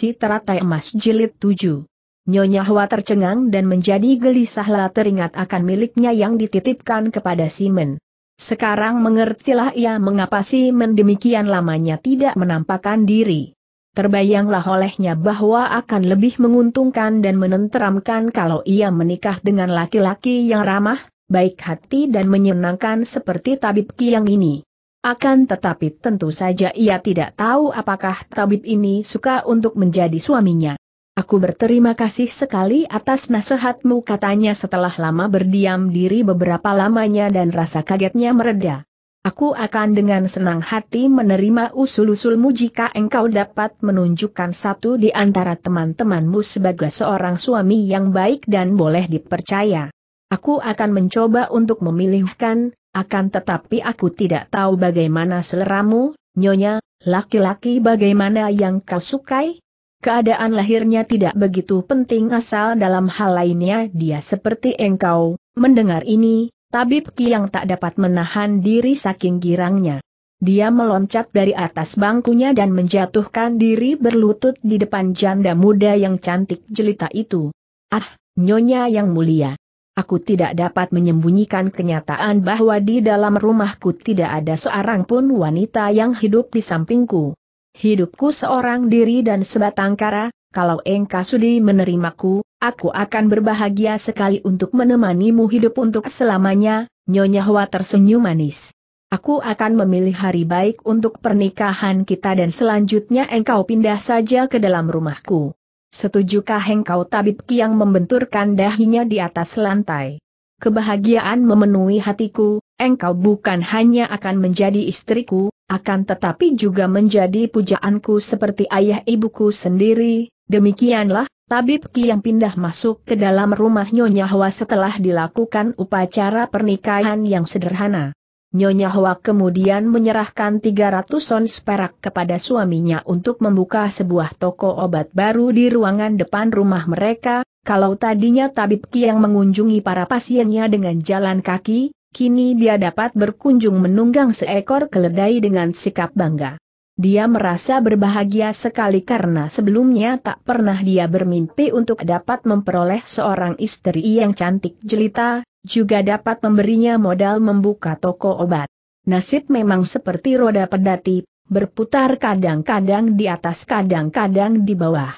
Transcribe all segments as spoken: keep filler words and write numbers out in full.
Koleksi Teratai Emas Jilid tujuh. Nyonya Hua tercengang dan menjadi gelisahlah teringat akan miliknya yang dititipkan kepada Simon. Sekarang mengertilah ia mengapa Simon demikian lamanya tidak menampakkan diri. Terbayanglah olehnya bahwa akan lebih menguntungkan dan menenteramkan kalau ia menikah dengan laki-laki yang ramah, baik hati dan menyenangkan seperti Tabib Kiang ini. Akan tetapi tentu saja ia tidak tahu apakah tabib ini suka untuk menjadi suaminya. "Aku berterima kasih sekali atas nasihatmu," katanya setelah lama berdiam diri beberapa lamanya dan rasa kagetnya mereda. "Aku akan dengan senang hati menerima usul-usulmu jika engkau dapat menunjukkan satu di antara teman-temanmu sebagai seorang suami yang baik dan boleh dipercaya. Aku akan mencoba untuk memilihkan. Akan tetapi aku tidak tahu bagaimana seleramu, Nyonya, laki-laki bagaimana yang kau sukai?" Keadaan lahirnya tidak begitu penting asal dalam hal lainnya dia seperti engkau. Mendengar ini, Tabib Kiang tak dapat menahan diri saking girangnya. Dia meloncat dari atas bangkunya dan menjatuhkan diri berlutut di depan janda muda yang cantik jelita itu. "Ah, Nyonya yang mulia. Aku tidak dapat menyembunyikan kenyataan bahwa di dalam rumahku tidak ada seorang pun wanita yang hidup di sampingku. Hidupku seorang diri dan sebatang kara. Kalau engkau sudi menerimaku, aku akan berbahagia sekali untuk menemanimu hidup untuk selamanya." Nyonya Hua tersenyum manis. "Aku akan memilih hari baik untuk pernikahan kita dan selanjutnya engkau pindah saja ke dalam rumahku. Setujukah engkau?" Tabib Kiang membenturkan dahinya di atas lantai. "Kebahagiaan memenuhi hatiku, engkau bukan hanya akan menjadi istriku, akan tetapi juga menjadi pujaanku seperti ayah ibuku sendiri." Demikianlah, Tabib Kiang pindah masuk ke dalam rumah Nyonya Hua setelah dilakukan upacara pernikahan yang sederhana. Nyonya Hua kemudian menyerahkan tiga ratus ons perak kepada suaminya untuk membuka sebuah toko obat baru di ruangan depan rumah mereka. Kalau tadinya Tabib Kiang mengunjungi para pasiennya dengan jalan kaki, kini dia dapat berkunjung menunggang seekor keledai dengan sikap bangga. Dia merasa berbahagia sekali karena sebelumnya tak pernah dia bermimpi untuk dapat memperoleh seorang istri yang cantik jelita, juga dapat memberinya modal membuka toko obat. Nasib memang seperti roda pedati, berputar kadang-kadang di atas kadang-kadang di bawah.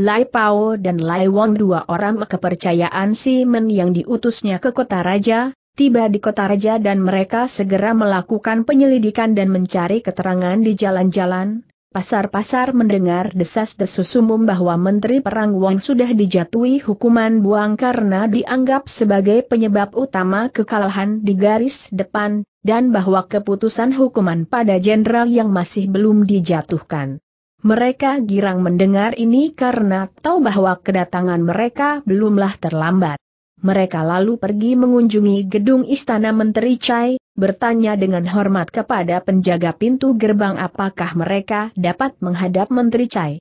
Lai Pao dan Lai Wang, dua orang kepercayaan Simon yang diutusnya ke Kota Raja, tiba di Kota Raja dan mereka segera melakukan penyelidikan dan mencari keterangan di jalan-jalan, pasar-pasar. Mendengar desas-desus umum bahwa Menteri Perang Wang sudah dijatuhi hukuman buang karena dianggap sebagai penyebab utama kekalahan di garis depan, dan bahwa keputusan hukuman pada jenderal yang masih belum dijatuhkan. Mereka girang mendengar ini karena tahu bahwa kedatangan mereka belumlah terlambat. Mereka lalu pergi mengunjungi gedung Istana Menteri Cai, bertanya dengan hormat kepada penjaga pintu gerbang apakah mereka dapat menghadap Menteri Cai.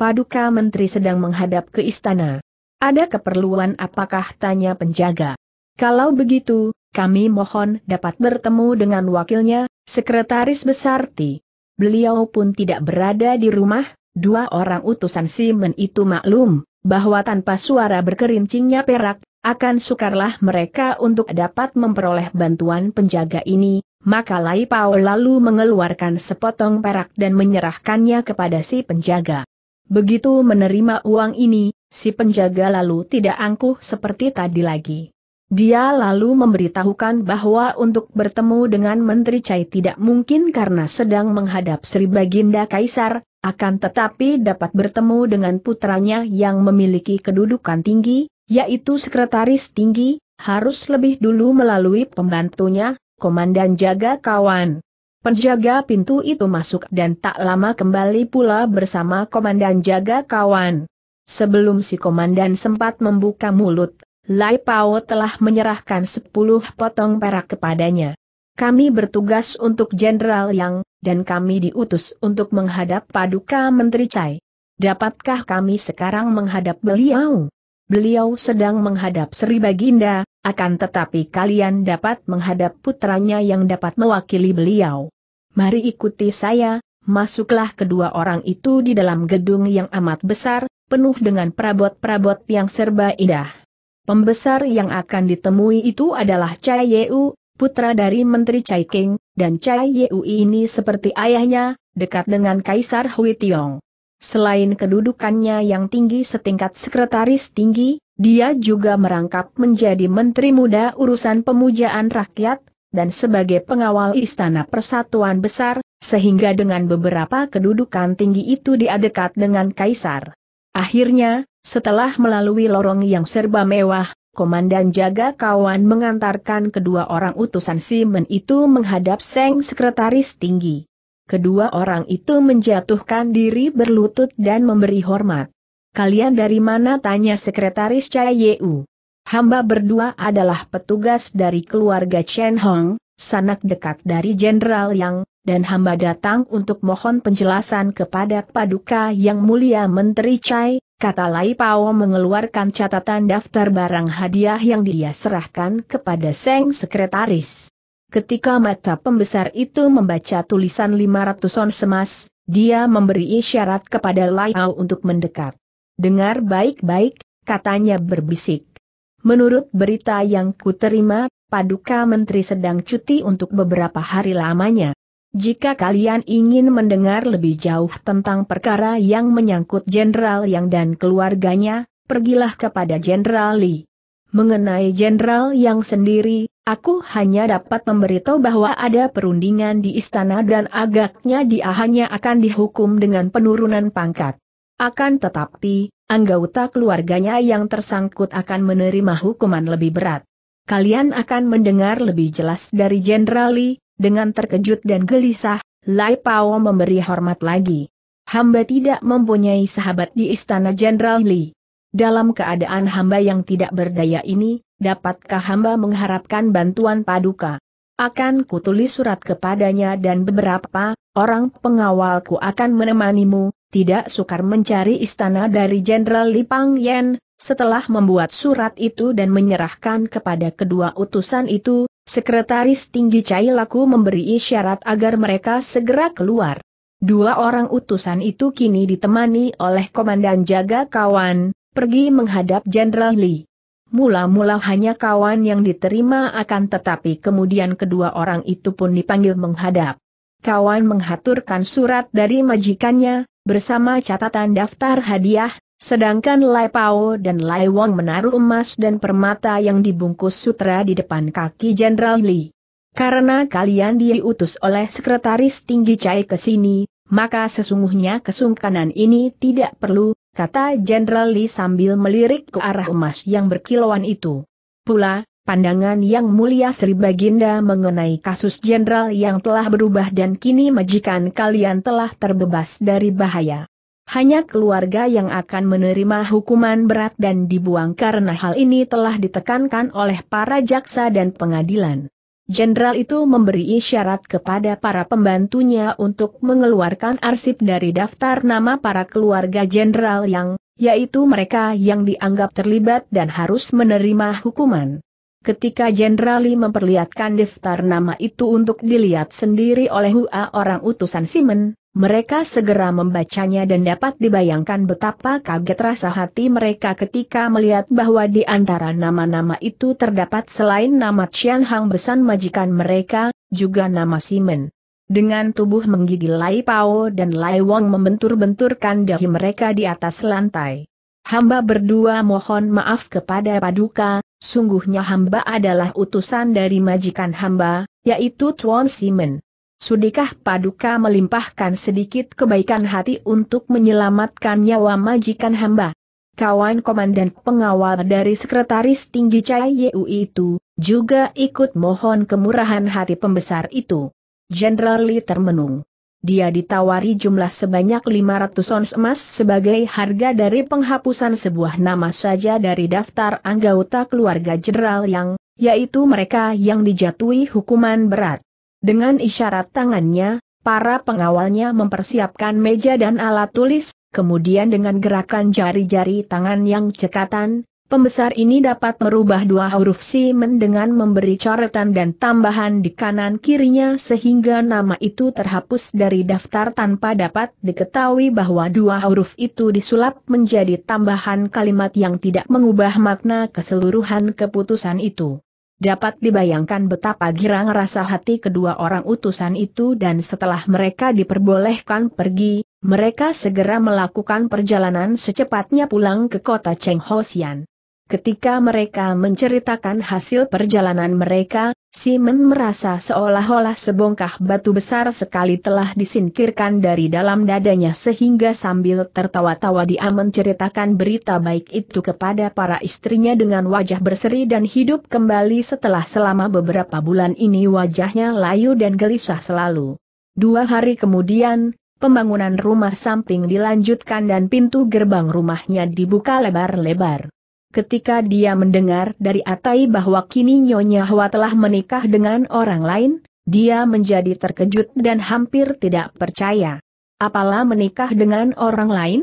"Paduka Menteri sedang menghadap ke istana. Ada keperluan apakah?" tanya penjaga. "Kalau begitu, kami mohon dapat bertemu dengan wakilnya, Sekretaris Besar Ti." Beliau pun tidak berada di rumah. Dua orang utusan Simon itu maklum bahwa tanpa suara berkerincingnya perak, akan sukarlah mereka untuk dapat memperoleh bantuan penjaga ini, maka Lai Pao lalu mengeluarkan sepotong perak dan menyerahkannya kepada si penjaga. Begitu menerima uang ini, si penjaga lalu tidak angkuh seperti tadi lagi. Dia lalu memberitahukan bahwa untuk bertemu dengan Menteri Cai tidak mungkin karena sedang menghadap Sri Baginda Kaisar, akan tetapi dapat bertemu dengan putranya yang memiliki kedudukan tinggi, yaitu sekretaris tinggi, harus lebih dulu melalui pembantunya, komandan jaga kawan. Penjaga pintu itu masuk dan tak lama kembali pula bersama komandan jaga kawan. Sebelum si komandan sempat membuka mulut, Lai Pao telah menyerahkan sepuluh potong perak kepadanya. "Kami bertugas untuk Jenderal Yang, dan kami diutus untuk menghadap Paduka Menteri Cai. Dapatkah kami sekarang menghadap beliau?" "Beliau sedang menghadap Sri Baginda, akan tetapi kalian dapat menghadap putranya yang dapat mewakili beliau." "Mari ikuti saya," masuklah kedua orang itu di dalam gedung yang amat besar, penuh dengan perabot-perabot yang serba indah. Pembesar yang akan ditemui itu adalah Cai You, putra dari Menteri Cai King, dan Cai You ini seperti ayahnya, dekat dengan Kaisar Huizong. Selain kedudukannya yang tinggi setingkat sekretaris tinggi, dia juga merangkap menjadi Menteri Muda Urusan Pemujaan Rakyat, dan sebagai pengawal Istana Persatuan Besar, sehingga dengan beberapa kedudukan tinggi itu dia dekat dengan Kaisar. Akhirnya, setelah melalui lorong yang serba mewah, Komandan Jaga Kawan mengantarkan kedua orang utusan Simon itu menghadap Seng Sekretaris Tinggi. Kedua orang itu menjatuhkan diri berlutut dan memberi hormat. "Kalian dari mana?" tanya Sekretaris Cai You. "Hamba berdua adalah petugas dari keluarga Chen Hong, sanak dekat dari Jenderal Yang, dan hamba datang untuk mohon penjelasan kepada Paduka Yang Mulia Menteri Cai," kata Lai Pao mengeluarkan catatan daftar barang hadiah yang dia serahkan kepada Seng Sekretaris. Ketika mata pembesar itu membaca tulisan lima ratus ons emas, dia memberi isyarat kepada Lai Pao untuk mendekat. "Dengar baik-baik," katanya berbisik. "Menurut berita yang kuterima, Paduka Menteri sedang cuti untuk beberapa hari lamanya. Jika kalian ingin mendengar lebih jauh tentang perkara yang menyangkut Jenderal Yang dan keluarganya, pergilah kepada Jenderal Li. Mengenai Jenderal Yang sendiri, aku hanya dapat memberitahu bahwa ada perundingan di istana dan agaknya dia hanya akan dihukum dengan penurunan pangkat. Akan tetapi, anggota keluarganya yang tersangkut akan menerima hukuman lebih berat. Kalian akan mendengar lebih jelas dari Jenderal Li." Dengan terkejut dan gelisah, Lai Pao memberi hormat lagi. "Hamba tidak mempunyai sahabat di istana Jenderal Li. Dalam keadaan hamba yang tidak berdaya ini, dapatkah hamba mengharapkan bantuan Paduka? Akan kutulis surat kepadanya dan beberapa orang pengawalku akan menemanimu." Tidak sukar mencari istana dari Jenderal Lipang Yan. Setelah membuat surat itu dan menyerahkan kepada kedua utusan itu, Sekretaris Tinggi Cai laku memberi isyarat agar mereka segera keluar. Dua orang utusan itu kini ditemani oleh Komandan Jaga Kawan, pergi menghadap Jenderal Li. Mula-mula hanya kawan yang diterima, akan tetapi kemudian kedua orang itu pun dipanggil menghadap. Kawan menghaturkan surat dari majikannya, bersama catatan daftar hadiah, sedangkan Lai Pao dan Lai Wang menaruh emas dan permata yang dibungkus sutra di depan kaki Jenderal Li. "Karena kalian diutus oleh Sekretaris Tinggi Cai ke sini, maka sesungguhnya kesungkanan ini tidak perlu," kata Jenderal Li sambil melirik ke arah emas yang berkilauan itu. "Pula, pandangan Yang Mulia Sri Baginda mengenai kasus Jenderal Yang telah berubah dan kini majikan kalian telah terbebas dari bahaya. Hanya keluarga yang akan menerima hukuman berat dan dibuang karena hal ini telah ditekankan oleh para jaksa dan pengadilan." Jenderal itu memberi isyarat kepada para pembantunya untuk mengeluarkan arsip dari daftar nama para keluarga Jenderal Yang, yaitu mereka yang dianggap terlibat dan harus menerima hukuman. Ketika Jenderal Li memperlihatkan daftar nama itu untuk dilihat sendiri oleh Hua orang utusan Simon, mereka segera membacanya dan dapat dibayangkan betapa kaget rasa hati mereka ketika melihat bahwa di antara nama-nama itu terdapat selain nama Chen Hong besan majikan mereka, juga nama Simon. Dengan tubuh menggigil, Lai Pao dan Lai Wang membentur-benturkan dahi mereka di atas lantai. "Hamba berdua mohon maaf kepada Paduka, sungguhnya hamba adalah utusan dari majikan hamba, yaitu Tuan Simon. Sudikah Paduka melimpahkan sedikit kebaikan hati untuk menyelamatkan nyawa majikan hamba?" Kawan komandan pengawal dari Sekretaris Tinggi Cai You itu juga ikut mohon kemurahan hati pembesar itu. Jenderal Li termenung. Dia ditawari jumlah sebanyak lima ratus ons emas sebagai harga dari penghapusan sebuah nama saja dari daftar anggota keluarga Jenderal Yang, yaitu mereka yang dijatuhi hukuman berat. Dengan isyarat tangannya, para pengawalnya mempersiapkan meja dan alat tulis, kemudian dengan gerakan jari-jari tangan yang cekatan, Pembesar ini dapat merubah dua huruf Simon dengan memberi coretan dan tambahan di kanan kirinya sehingga nama itu terhapus dari daftar tanpa dapat diketahui bahwa dua huruf itu disulap menjadi tambahan kalimat yang tidak mengubah makna keseluruhan keputusan itu. Dapat dibayangkan betapa girang rasa hati kedua orang utusan itu dan setelah mereka diperbolehkan pergi, mereka segera melakukan perjalanan secepatnya pulang ke kota Chengho Xian. Ketika mereka menceritakan hasil perjalanan mereka, Simon merasa seolah-olah sebongkah batu besar sekali telah disingkirkan dari dalam dadanya sehingga sambil tertawa-tawa dia menceritakan berita baik itu kepada para istrinya dengan wajah berseri dan hidup kembali setelah selama beberapa bulan ini wajahnya layu dan gelisah selalu. Dua hari kemudian, pembangunan rumah samping dilanjutkan dan pintu gerbang rumahnya dibuka lebar-lebar. Ketika dia mendengar dari Atai bahwa kini Nyonya Hua telah menikah dengan orang lain, dia menjadi terkejut dan hampir tidak percaya. Apalah menikah dengan orang lain?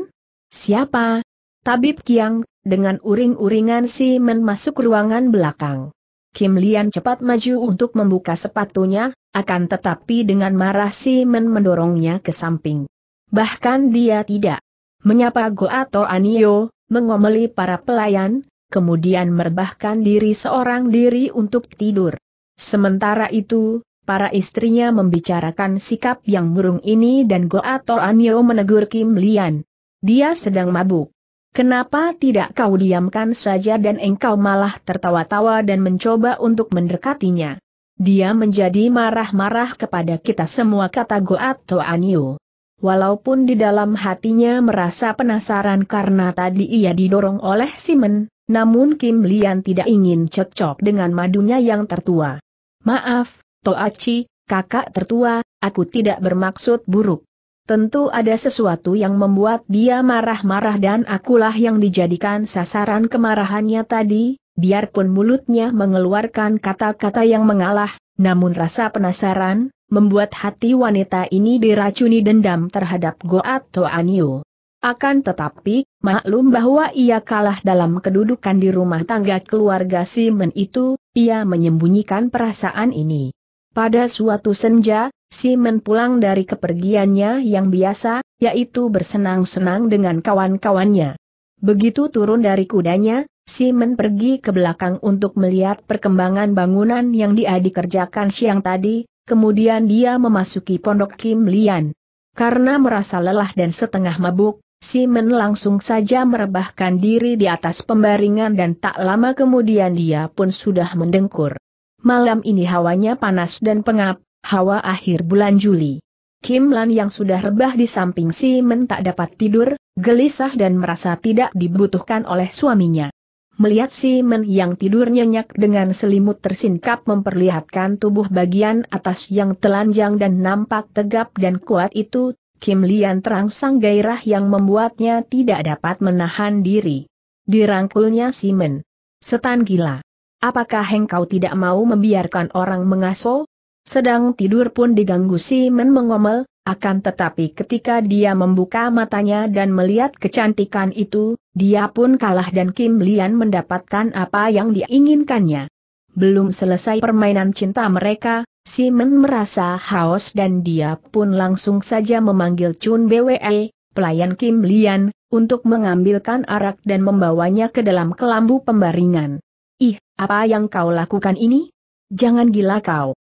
Siapa? Tabib Kiang, dengan uring-uringan Simon masuk ruangan belakang. Kim Lian cepat maju untuk membuka sepatunya, akan tetapi dengan marah Simon mendorongnya ke samping. Bahkan dia tidak menyapa Goa Toa Nio, mengomeli para pelayan, kemudian merebahkan diri seorang diri untuk tidur. Sementara itu, para istrinya membicarakan sikap yang murung ini dan Goa Toa Nio menegur Kim Lian. Dia sedang mabuk. Kenapa tidak kau diamkan saja dan engkau malah tertawa-tawa dan mencoba untuk mendekatinya? Dia menjadi marah-marah kepada kita semua, kata Goa Toa Nio. Walaupun di dalam hatinya merasa penasaran karena tadi ia didorong oleh Simon, namun Kim Lian tidak ingin cekcok dengan madunya yang tertua. Maaf, Toachi, kakak tertua, aku tidak bermaksud buruk. Tentu ada sesuatu yang membuat dia marah-marah dan akulah yang dijadikan sasaran kemarahannya tadi, biarpun mulutnya mengeluarkan kata-kata yang mengalah, namun rasa penasaran membuat hati wanita ini diracuni dendam terhadap Goa Toa Nio. Akan tetapi, maklum bahwa ia kalah dalam kedudukan di rumah tangga keluarga Simon itu, ia menyembunyikan perasaan ini. Pada suatu senja, Simon pulang dari kepergiannya yang biasa, yaitu bersenang-senang dengan kawan-kawannya. Begitu turun dari kudanya, Simon pergi ke belakang untuk melihat perkembangan bangunan yang dia dikerjakan siang tadi. Kemudian dia memasuki pondok Kim Lian. Karena merasa lelah dan setengah mabuk, Simon langsung saja merebahkan diri di atas pembaringan dan tak lama kemudian dia pun sudah mendengkur. Malam ini hawanya panas dan pengap, hawa akhir bulan Juli. Kim Lian yang sudah rebah di samping Simon tak dapat tidur, gelisah dan merasa tidak dibutuhkan oleh suaminya. Melihat Simon yang tidur nyenyak dengan selimut tersingkap memperlihatkan tubuh bagian atas yang telanjang dan nampak tegap dan kuat itu, Kim Lian terangsang gairah yang membuatnya tidak dapat menahan diri. Dirangkulnya Simon. Setan gila. Apakah engkau tidak mau membiarkan orang mengasuh? Sedang tidur pun diganggu, Simon mengomel, akan tetapi ketika dia membuka matanya dan melihat kecantikan itu, dia pun kalah dan Kim Lian mendapatkan apa yang dia inginkannya. Belum selesai permainan cinta mereka, Simon merasa haus dan dia pun langsung saja memanggil Chun Bwee, pelayan Kim Lian, untuk mengambilkan arak dan membawanya ke dalam kelambu pembaringan. Ih, apa yang kau lakukan ini? Jangan gila kau.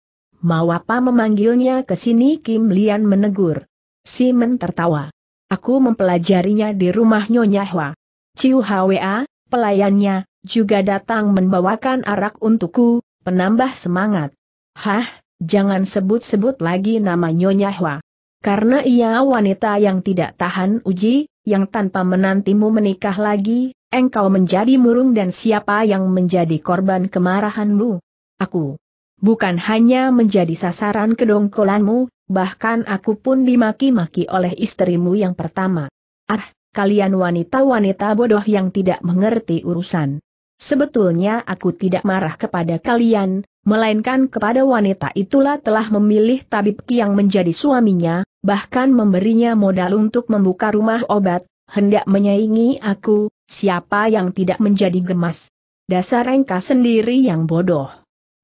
Mau apa memanggilnya ke sini? Kim Lian menegur. Simon tertawa. Aku mempelajarinya di rumah Nyonya Hua. Ciu Hua, pelayannya, juga datang membawakan arak untukku, penambah semangat. Hah, jangan sebut-sebut lagi nama Nyonya Hua. Karena ia wanita yang tidak tahan uji, yang tanpa menantimu menikah lagi, engkau menjadi murung dan siapa yang menjadi korban kemarahanmu? Aku. Bukan hanya menjadi sasaran kedongkolanmu, bahkan aku pun dimaki-maki oleh istrimu yang pertama. Ah! Kalian wanita-wanita bodoh yang tidak mengerti urusan. Sebetulnya aku tidak marah kepada kalian, melainkan kepada wanita itulah telah memilih Tabib Kiang menjadi suaminya, bahkan memberinya modal untuk membuka rumah obat, hendak menyaingi aku, Siapa yang tidak menjadi gemas? Dasar engkau sendiri yang bodoh.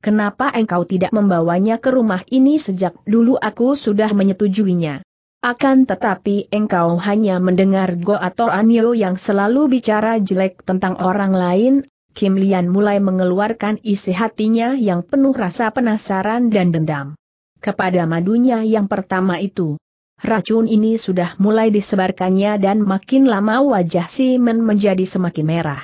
Kenapa engkau tidak membawanya ke rumah ini sejak dulu aku sudah menyetujuinya? Akan tetapi engkau hanya mendengar Goa Toa Nio yang selalu bicara jelek tentang orang lain. Kim Lian mulai mengeluarkan isi hatinya yang penuh rasa penasaran dan dendam. Kepada madunya yang pertama itu, racun ini sudah mulai disebarkannya dan makin lama wajah Simon menjadi semakin merah.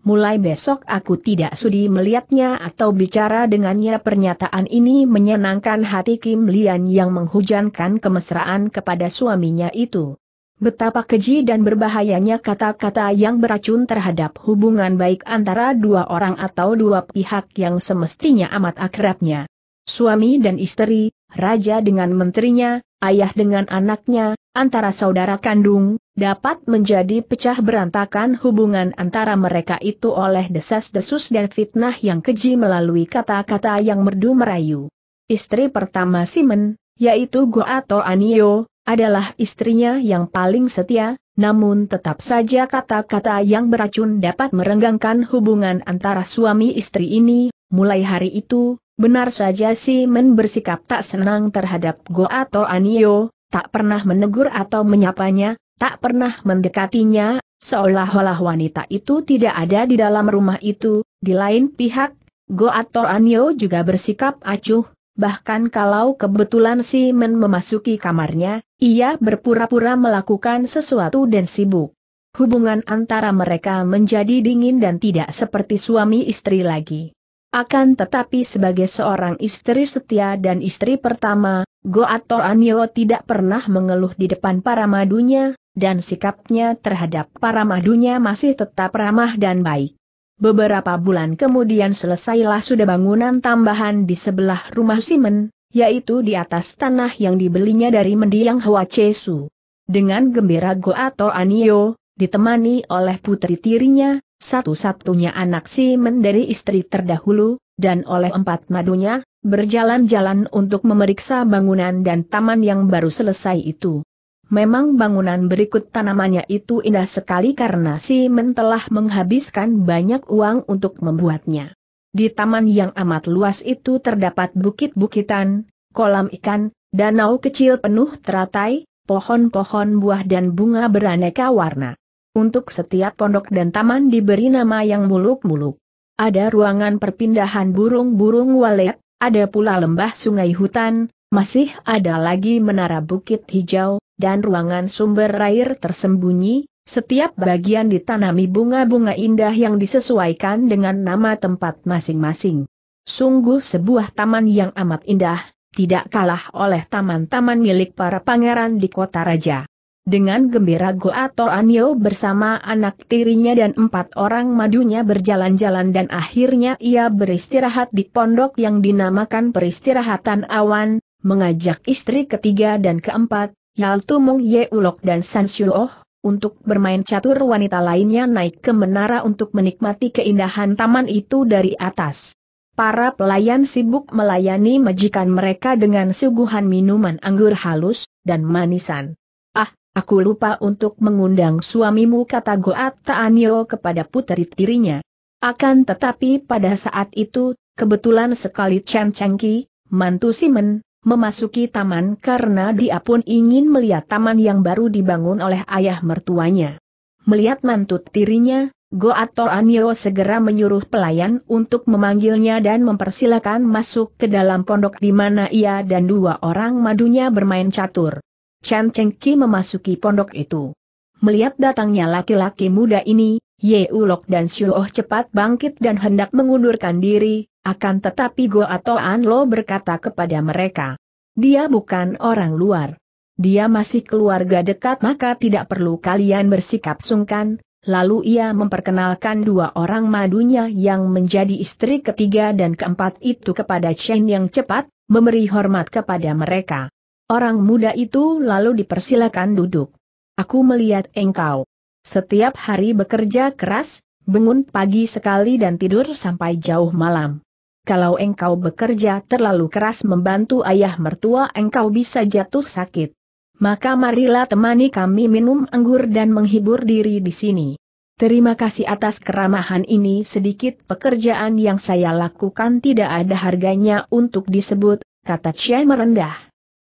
Mulai besok aku tidak sudi melihatnya atau bicara dengannya. Pernyataan ini menyenangkan hati Kim Lian yang menghujankan kemesraan kepada suaminya itu. Betapa keji dan berbahayanya kata-kata yang beracun terhadap hubungan baik antara dua orang atau dua pihak yang semestinya amat akrabnya. Suami dan istri, raja dengan menterinya, ayah dengan anaknya, antara saudara kandung, dapat menjadi pecah berantakan hubungan antara mereka itu oleh desas-desus dan fitnah yang keji melalui kata-kata yang merdu merayu. Istri pertama Simon, yaitu Goa Toa Nio, adalah istrinya yang paling setia, namun tetap saja kata-kata yang beracun dapat merenggangkan hubungan antara suami istri ini. Mulai hari itu, benar saja Simon bersikap tak senang terhadap Goa Toa Nio, tak pernah menegur atau menyapanya, tak pernah mendekatinya, seolah-olah wanita itu tidak ada di dalam rumah itu. Di lain pihak, Goa Toa Nio juga bersikap acuh. Bahkan kalau kebetulan Simon memasuki kamarnya, ia berpura-pura melakukan sesuatu dan sibuk. Hubungan antara mereka menjadi dingin dan tidak seperti suami istri lagi. Akan tetapi sebagai seorang istri setia dan istri pertama, Goa Toa Nio tidak pernah mengeluh di depan para madunya, dan sikapnya terhadap para madunya masih tetap ramah dan baik. Beberapa bulan kemudian selesailah sudah bangunan tambahan di sebelah rumah Simon, yaitu di atas tanah yang dibelinya dari mendiang Hua Chesu. Dengan gembira Goa Toa Nio, ditemani oleh putri tirinya, satu-satunya anak Simon dari istri terdahulu, dan oleh empat madunya, berjalan-jalan untuk memeriksa bangunan dan taman yang baru selesai itu. Memang bangunan berikut tanamannya itu indah sekali karena Simon telah menghabiskan banyak uang untuk membuatnya. Di taman yang amat luas itu terdapat bukit-bukitan, kolam ikan, danau kecil penuh teratai, pohon-pohon buah dan bunga beraneka warna. Untuk setiap pondok dan taman diberi nama yang muluk-muluk. Ada ruangan perpindahan burung-burung walet, ada pula lembah sungai hutan, masih ada lagi menara bukit hijau, dan ruangan sumber air tersembunyi. Setiap bagian ditanami bunga-bunga indah yang disesuaikan dengan nama tempat masing-masing. Sungguh sebuah taman yang amat indah, tidak kalah oleh taman-taman milik para pangeran di Kota Raja. Dengan gembira Goa Toa Nio bersama anak tirinya dan empat orang madunya berjalan-jalan dan akhirnya ia beristirahat di pondok yang dinamakan peristirahatan awan, mengajak istri ketiga dan keempat, yaitu Meng Yulou dan San Suo, untuk bermain catur. Wanita lainnya naik ke menara untuk menikmati keindahan taman itu dari atas. Para pelayan sibuk melayani majikan mereka dengan suguhan minuman anggur halus dan manisan. "Ah, aku lupa untuk mengundang suamimu," kata Goa Toa Nio kepada putri tirinya. Akan tetapi pada saat itu, kebetulan sekali Chen Chengqi, mantu Simon, memasuki taman karena dia pun ingin melihat taman yang baru dibangun oleh ayah mertuanya. Melihat mantu tirinya, Goa Toa Nio segera menyuruh pelayan untuk memanggilnya dan mempersilakan masuk ke dalam pondok di mana ia dan dua orang madunya bermain catur. Chen Chengqi memasuki pondok itu. Melihat datangnya laki-laki muda ini, Ye Ulok dan Xiao cepat bangkit dan hendak mengundurkan diri. Akan tetapi Goa Toa Nio berkata kepada mereka, "Dia bukan orang luar. Dia masih keluarga dekat, maka tidak perlu kalian bersikap sungkan." Lalu ia memperkenalkan dua orang madunya yang menjadi istri ketiga dan keempat itu kepada Chen yang cepat memberi hormat kepada mereka. Orang muda itu lalu dipersilakan duduk. "Aku melihat engkau setiap hari bekerja keras, bangun pagi sekali dan tidur sampai jauh malam. Kalau engkau bekerja terlalu keras membantu ayah mertua, engkau bisa jatuh sakit. Maka marilah temani kami minum anggur dan menghibur diri di sini." Terima kasih atas keramahan ini, sedikit pekerjaan yang saya lakukan tidak ada harganya untuk disebut, kata Chen merendah.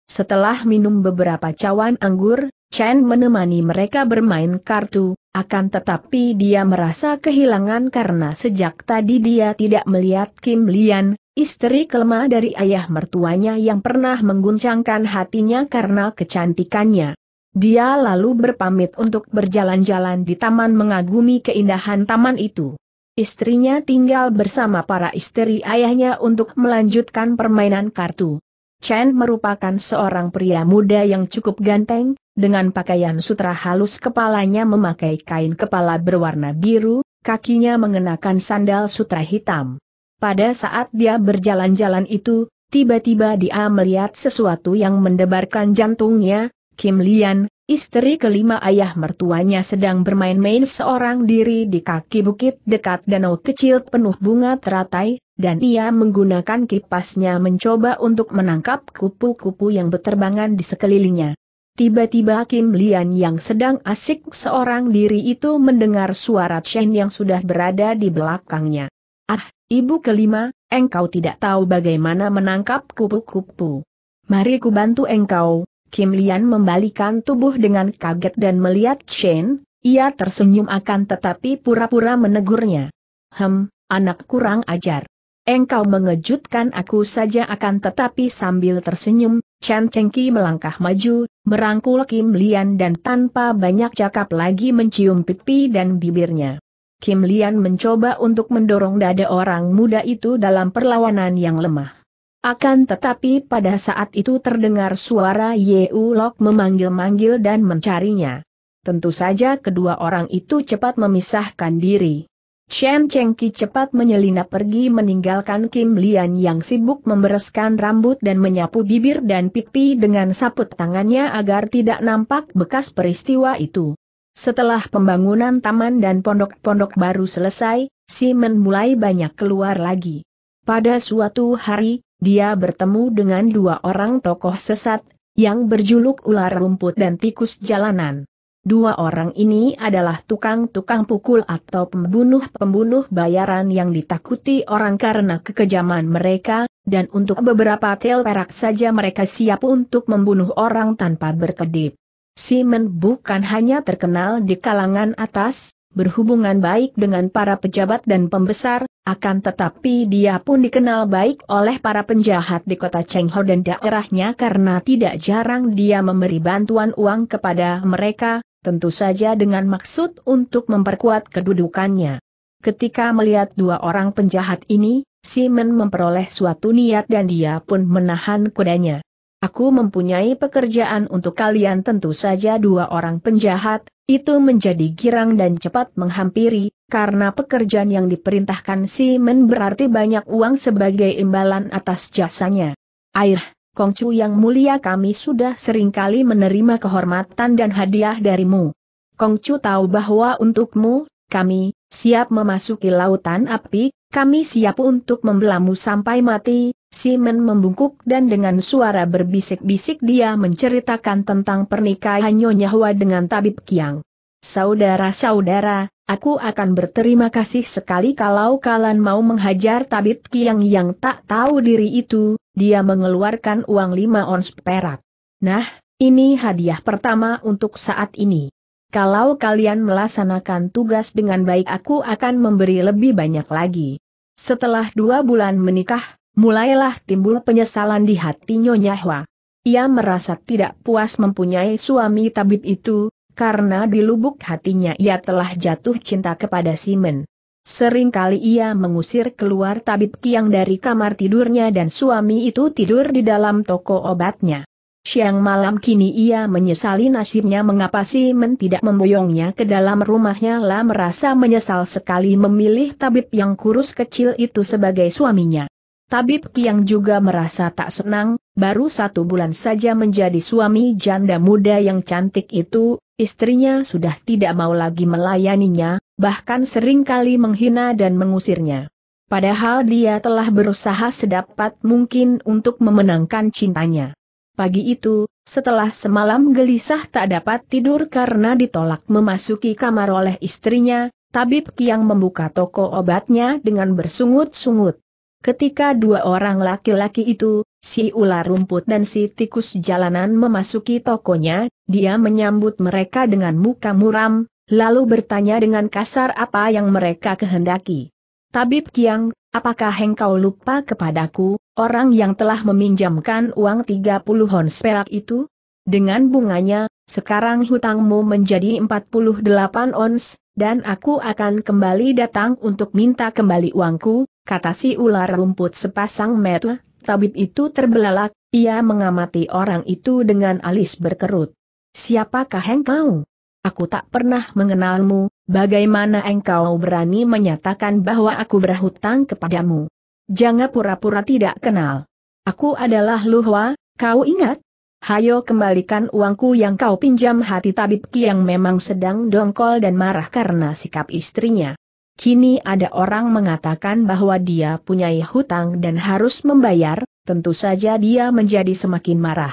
Setelah minum beberapa cawan anggur, Chen menemani mereka bermain kartu, akan tetapi dia merasa kehilangan karena sejak tadi dia tidak melihat Kim Lian, istri kelema dari ayah mertuanya yang pernah mengguncangkan hatinya karena kecantikannya. Dia lalu berpamit untuk berjalan-jalan di taman mengagumi keindahan taman itu. Istrinya tinggal bersama para istri ayahnya untuk melanjutkan permainan kartu. Chen merupakan seorang pria muda yang cukup ganteng, dengan pakaian sutra halus, kepalanya memakai kain kepala berwarna biru, kakinya mengenakan sandal sutra hitam. Pada saat dia berjalan-jalan itu, tiba-tiba dia melihat sesuatu yang mendebarkan jantungnya. Kim Lian, istri kelima ayah mertuanya, sedang bermain-main seorang diri di kaki bukit dekat danau kecil penuh bunga teratai, dan ia menggunakan kipasnya mencoba untuk menangkap kupu-kupu yang berterbangan di sekelilingnya. Tiba-tiba Kim Lian yang sedang asik seorang diri itu mendengar suara Chen yang sudah berada di belakangnya. "Ah, ibu kelima, engkau tidak tahu bagaimana menangkap kupu-kupu. Mari ku bantu engkau." Kim Lian membalikan tubuh dengan kaget dan melihat Chen, ia tersenyum akan tetapi pura-pura menegurnya. "Hem, anak kurang ajar. Engkau mengejutkan aku saja." Akan tetapi sambil tersenyum, Chen Chengqi melangkah maju, merangkul Kim Lian dan tanpa banyak cakap lagi mencium pipi dan bibirnya. Kim Lian mencoba untuk mendorong dada orang muda itu dalam perlawanan yang lemah. Akan tetapi pada saat itu terdengar suara Ye Ulok memanggil-manggil dan mencarinya. Tentu saja kedua orang itu cepat memisahkan diri. Chen Chengqi cepat menyelinap pergi meninggalkan Kim Lian yang sibuk membereskan rambut dan menyapu bibir dan pipi dengan saput tangannya agar tidak nampak bekas peristiwa itu. Setelah pembangunan taman dan pondok-pondok baru selesai, Simon mulai banyak keluar lagi. Pada suatu hari, dia bertemu dengan dua orang tokoh sesat, yang berjuluk ular rumput dan tikus jalanan. Dua orang ini adalah tukang-tukang pukul atau pembunuh-pembunuh bayaran yang ditakuti orang karena kekejaman mereka, dan untuk beberapa tel perak saja mereka siap untuk membunuh orang tanpa berkedip. Simon bukan hanya terkenal di kalangan atas, berhubungan baik dengan para pejabat dan pembesar, akan tetapi dia pun dikenal baik oleh para penjahat di kota Chengho dan daerahnya karena tidak jarang dia memberi bantuan uang kepada mereka, tentu saja dengan maksud untuk memperkuat kedudukannya. Ketika melihat dua orang penjahat ini, Simon memperoleh suatu niat dan dia pun menahan kudanya. "Aku mempunyai pekerjaan untuk kalian." Tentu saja dua orang penjahat itu menjadi girang dan cepat menghampiri, karena pekerjaan yang diperintahkan Simon berarti banyak uang sebagai imbalan atas jasanya. "Air, Kongcu yang mulia, kami sudah seringkali menerima kehormatan dan hadiah darimu. Kongcu tahu bahwa untukmu, kami siap memasuki lautan api, kami siap untuk membelamu sampai mati." Simon membungkuk dan dengan suara berbisik-bisik dia menceritakan tentang pernikahan Nyonya Hua dengan Tabib Kiang. "Saudara-saudara, aku akan berterima kasih sekali kalau kalian mau menghajar Tabib Kiang yang tak tahu diri itu." Dia mengeluarkan uang lima ons perak. "Nah, ini hadiah pertama untuk saat ini. Kalau kalian melaksanakan tugas dengan baik, aku akan memberi lebih banyak lagi." Setelah dua bulan menikah, mulailah timbul penyesalan di hati Nyonya Hua. Ia merasa tidak puas mempunyai suami tabib itu, karena di lubuk hatinya ia telah jatuh cinta kepada Simon. Seringkali ia mengusir keluar Tabib Kiang dari kamar tidurnya dan suami itu tidur di dalam toko obatnya. Siang malam kini ia menyesali nasibnya mengapa Simon tidak memboyongnya ke dalam rumahnya. Ia merasa menyesal sekali memilih tabib yang kurus kecil itu sebagai suaminya. Tabib Kiang juga merasa tak senang, baru satu bulan saja menjadi suami janda muda yang cantik itu, istrinya sudah tidak mau lagi melayaninya, bahkan seringkali menghina dan mengusirnya. Padahal dia telah berusaha sedapat mungkin untuk memenangkan cintanya. Pagi itu, setelah semalam gelisah tak dapat tidur karena ditolak memasuki kamar oleh istrinya, Tabib Kiang membuka toko obatnya dengan bersungut-sungut. Ketika dua orang laki-laki itu, si ular rumput dan si tikus jalanan memasuki tokonya, dia menyambut mereka dengan muka muram, lalu bertanya dengan kasar apa yang mereka kehendaki. Tabib Kiang, apakah engkau lupa kepadaku, orang yang telah meminjamkan uang tiga puluh ons perak itu? Dengan bunganya, sekarang hutangmu menjadi empat puluh delapan ons, dan aku akan kembali datang untuk minta kembali uangku, kata si ular rumput sepasang mata. Tabib itu terbelalak, ia mengamati orang itu dengan alis berkerut. Siapakah engkau? Aku tak pernah mengenalmu, bagaimana engkau berani menyatakan bahwa aku berhutang kepadamu? Jangan pura-pura tidak kenal. Aku adalah Luhua, kau ingat? Hayo kembalikan uangku yang kau pinjam. Hati Tabib Kiang memang sedang dongkol dan marah karena sikap istrinya. Kini ada orang mengatakan bahwa dia punya hutang dan harus membayar, tentu saja dia menjadi semakin marah.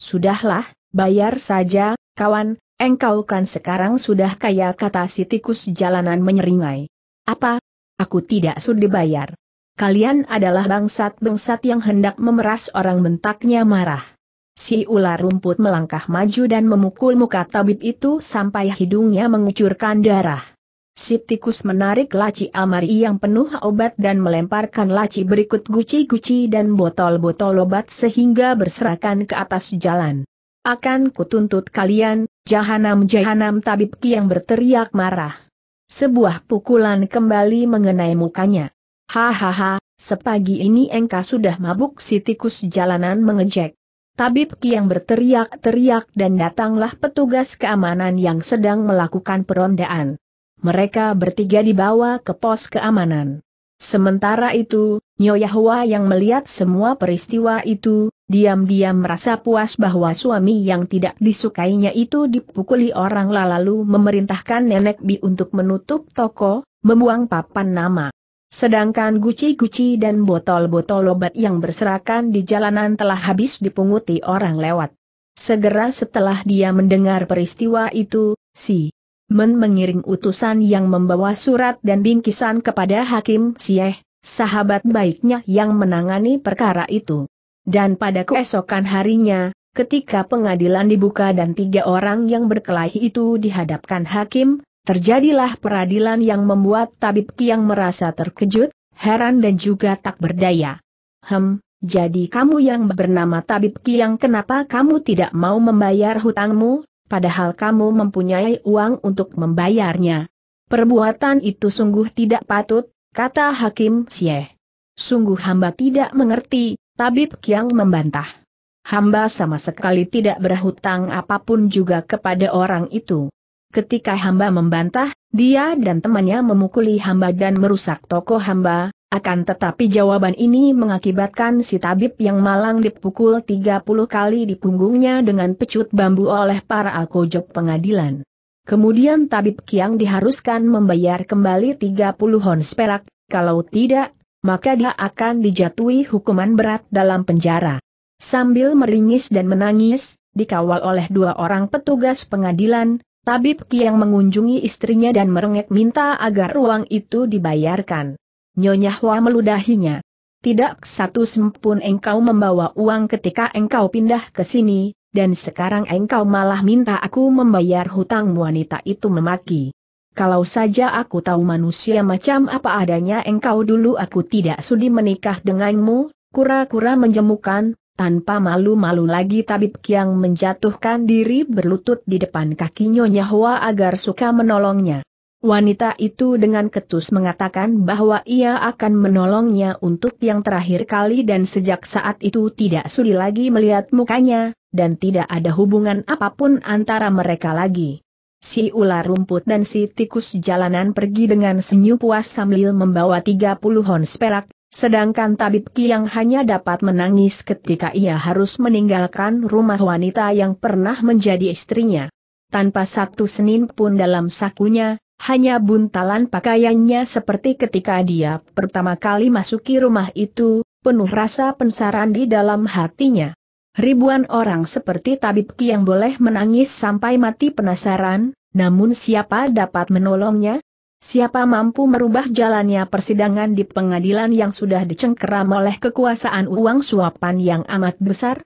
Sudahlah, bayar saja, kawan, engkau kan sekarang sudah kaya, kata si tikus jalanan menyeringai. Apa? Aku tidak sudi bayar. Kalian adalah bangsat-bangsat yang hendak memeras orang, bentaknya marah. Si ular rumput melangkah maju dan memukul muka tabib itu sampai hidungnya mengucurkan darah. Si tikus menarik laci almari yang penuh obat dan melemparkan laci berikut guci-guci dan botol-botol obat sehingga berserakan ke atas jalan. Akan kutuntut kalian, jahanam-jahanam! Tabib Kiang berteriak marah. Sebuah pukulan kembali mengenai mukanya. Hahaha, sepagi ini engkau sudah mabuk, si tikus jalanan mengejek. Tabib Kiang berteriak-teriak dan datanglah petugas keamanan yang sedang melakukan perondaan. Mereka bertiga dibawa ke pos keamanan. Sementara itu, Nyonya Hua yang melihat semua peristiwa itu, diam-diam merasa puas bahwa suami yang tidak disukainya itu dipukuli orang, lalu memerintahkan Nenek Bi untuk menutup toko, membuang papan nama. Sedangkan guci-guci dan botol-botol obat yang berserakan di jalanan telah habis dipunguti orang lewat. Segera setelah dia mendengar peristiwa itu, si Men mengirim utusan yang membawa surat dan bingkisan kepada Hakim Syekh, sahabat baiknya yang menangani perkara itu. Dan pada keesokan harinya, ketika pengadilan dibuka dan tiga orang yang berkelahi itu dihadapkan hakim, terjadilah peradilan yang membuat Tabib Kiang merasa terkejut, heran dan juga tak berdaya. Hem, jadi kamu yang bernama Tabib Kiang, kenapa kamu tidak mau membayar hutangmu, padahal kamu mempunyai uang untuk membayarnya? Perbuatan itu sungguh tidak patut, kata Hakim Syekh. Sungguh hamba tidak mengerti, Tabib Kiang membantah. Hamba sama sekali tidak berhutang apapun juga kepada orang itu. Ketika hamba membantah, dia dan temannya memukuli hamba dan merusak toko hamba, akan tetapi jawaban ini mengakibatkan si tabib yang malang dipukul tiga puluh kali di punggungnya dengan pecut bambu oleh para alkojok pengadilan. Kemudian Tabib Kiang diharuskan membayar kembali tiga puluh ons perak, kalau tidak, maka dia akan dijatuhi hukuman berat dalam penjara. Sambil meringis dan menangis, dikawal oleh dua orang petugas pengadilan, Tabib Kiang mengunjungi istrinya dan merengek minta agar uang itu dibayarkan. Nyonya Hua meludahinya. Tidak satu sen pun engkau membawa uang ketika engkau pindah ke sini, dan sekarang engkau malah minta aku membayar hutang. Wanita itu memaki. Kalau saja aku tahu manusia macam apa adanya engkau, dulu aku tidak sudi menikah denganmu. Kura-kura menjemukan. Tanpa malu-malu lagi Tabib Kiang menjatuhkan diri berlutut di depan kaki Nyonya Hua agar suka menolongnya. Wanita itu dengan ketus mengatakan bahwa ia akan menolongnya untuk yang terakhir kali, dan sejak saat itu tidak sudi lagi melihat mukanya, dan tidak ada hubungan apapun antara mereka lagi. Si ular rumput dan si tikus jalanan pergi dengan senyum puas sambil membawa tiga puluh ons perak. Sedangkan Tabib Kiang hanya dapat menangis ketika ia harus meninggalkan rumah wanita yang pernah menjadi istrinya. Tanpa satu senin pun dalam sakunya, hanya buntalan pakaiannya seperti ketika dia pertama kali masuki rumah itu, penuh rasa penasaran di dalam hatinya. Ribuan orang seperti Tabib Kiang boleh menangis sampai mati penasaran, namun siapa dapat menolongnya? Siapa mampu merubah jalannya persidangan di pengadilan yang sudah dicengkeram oleh kekuasaan uang suapan yang amat besar?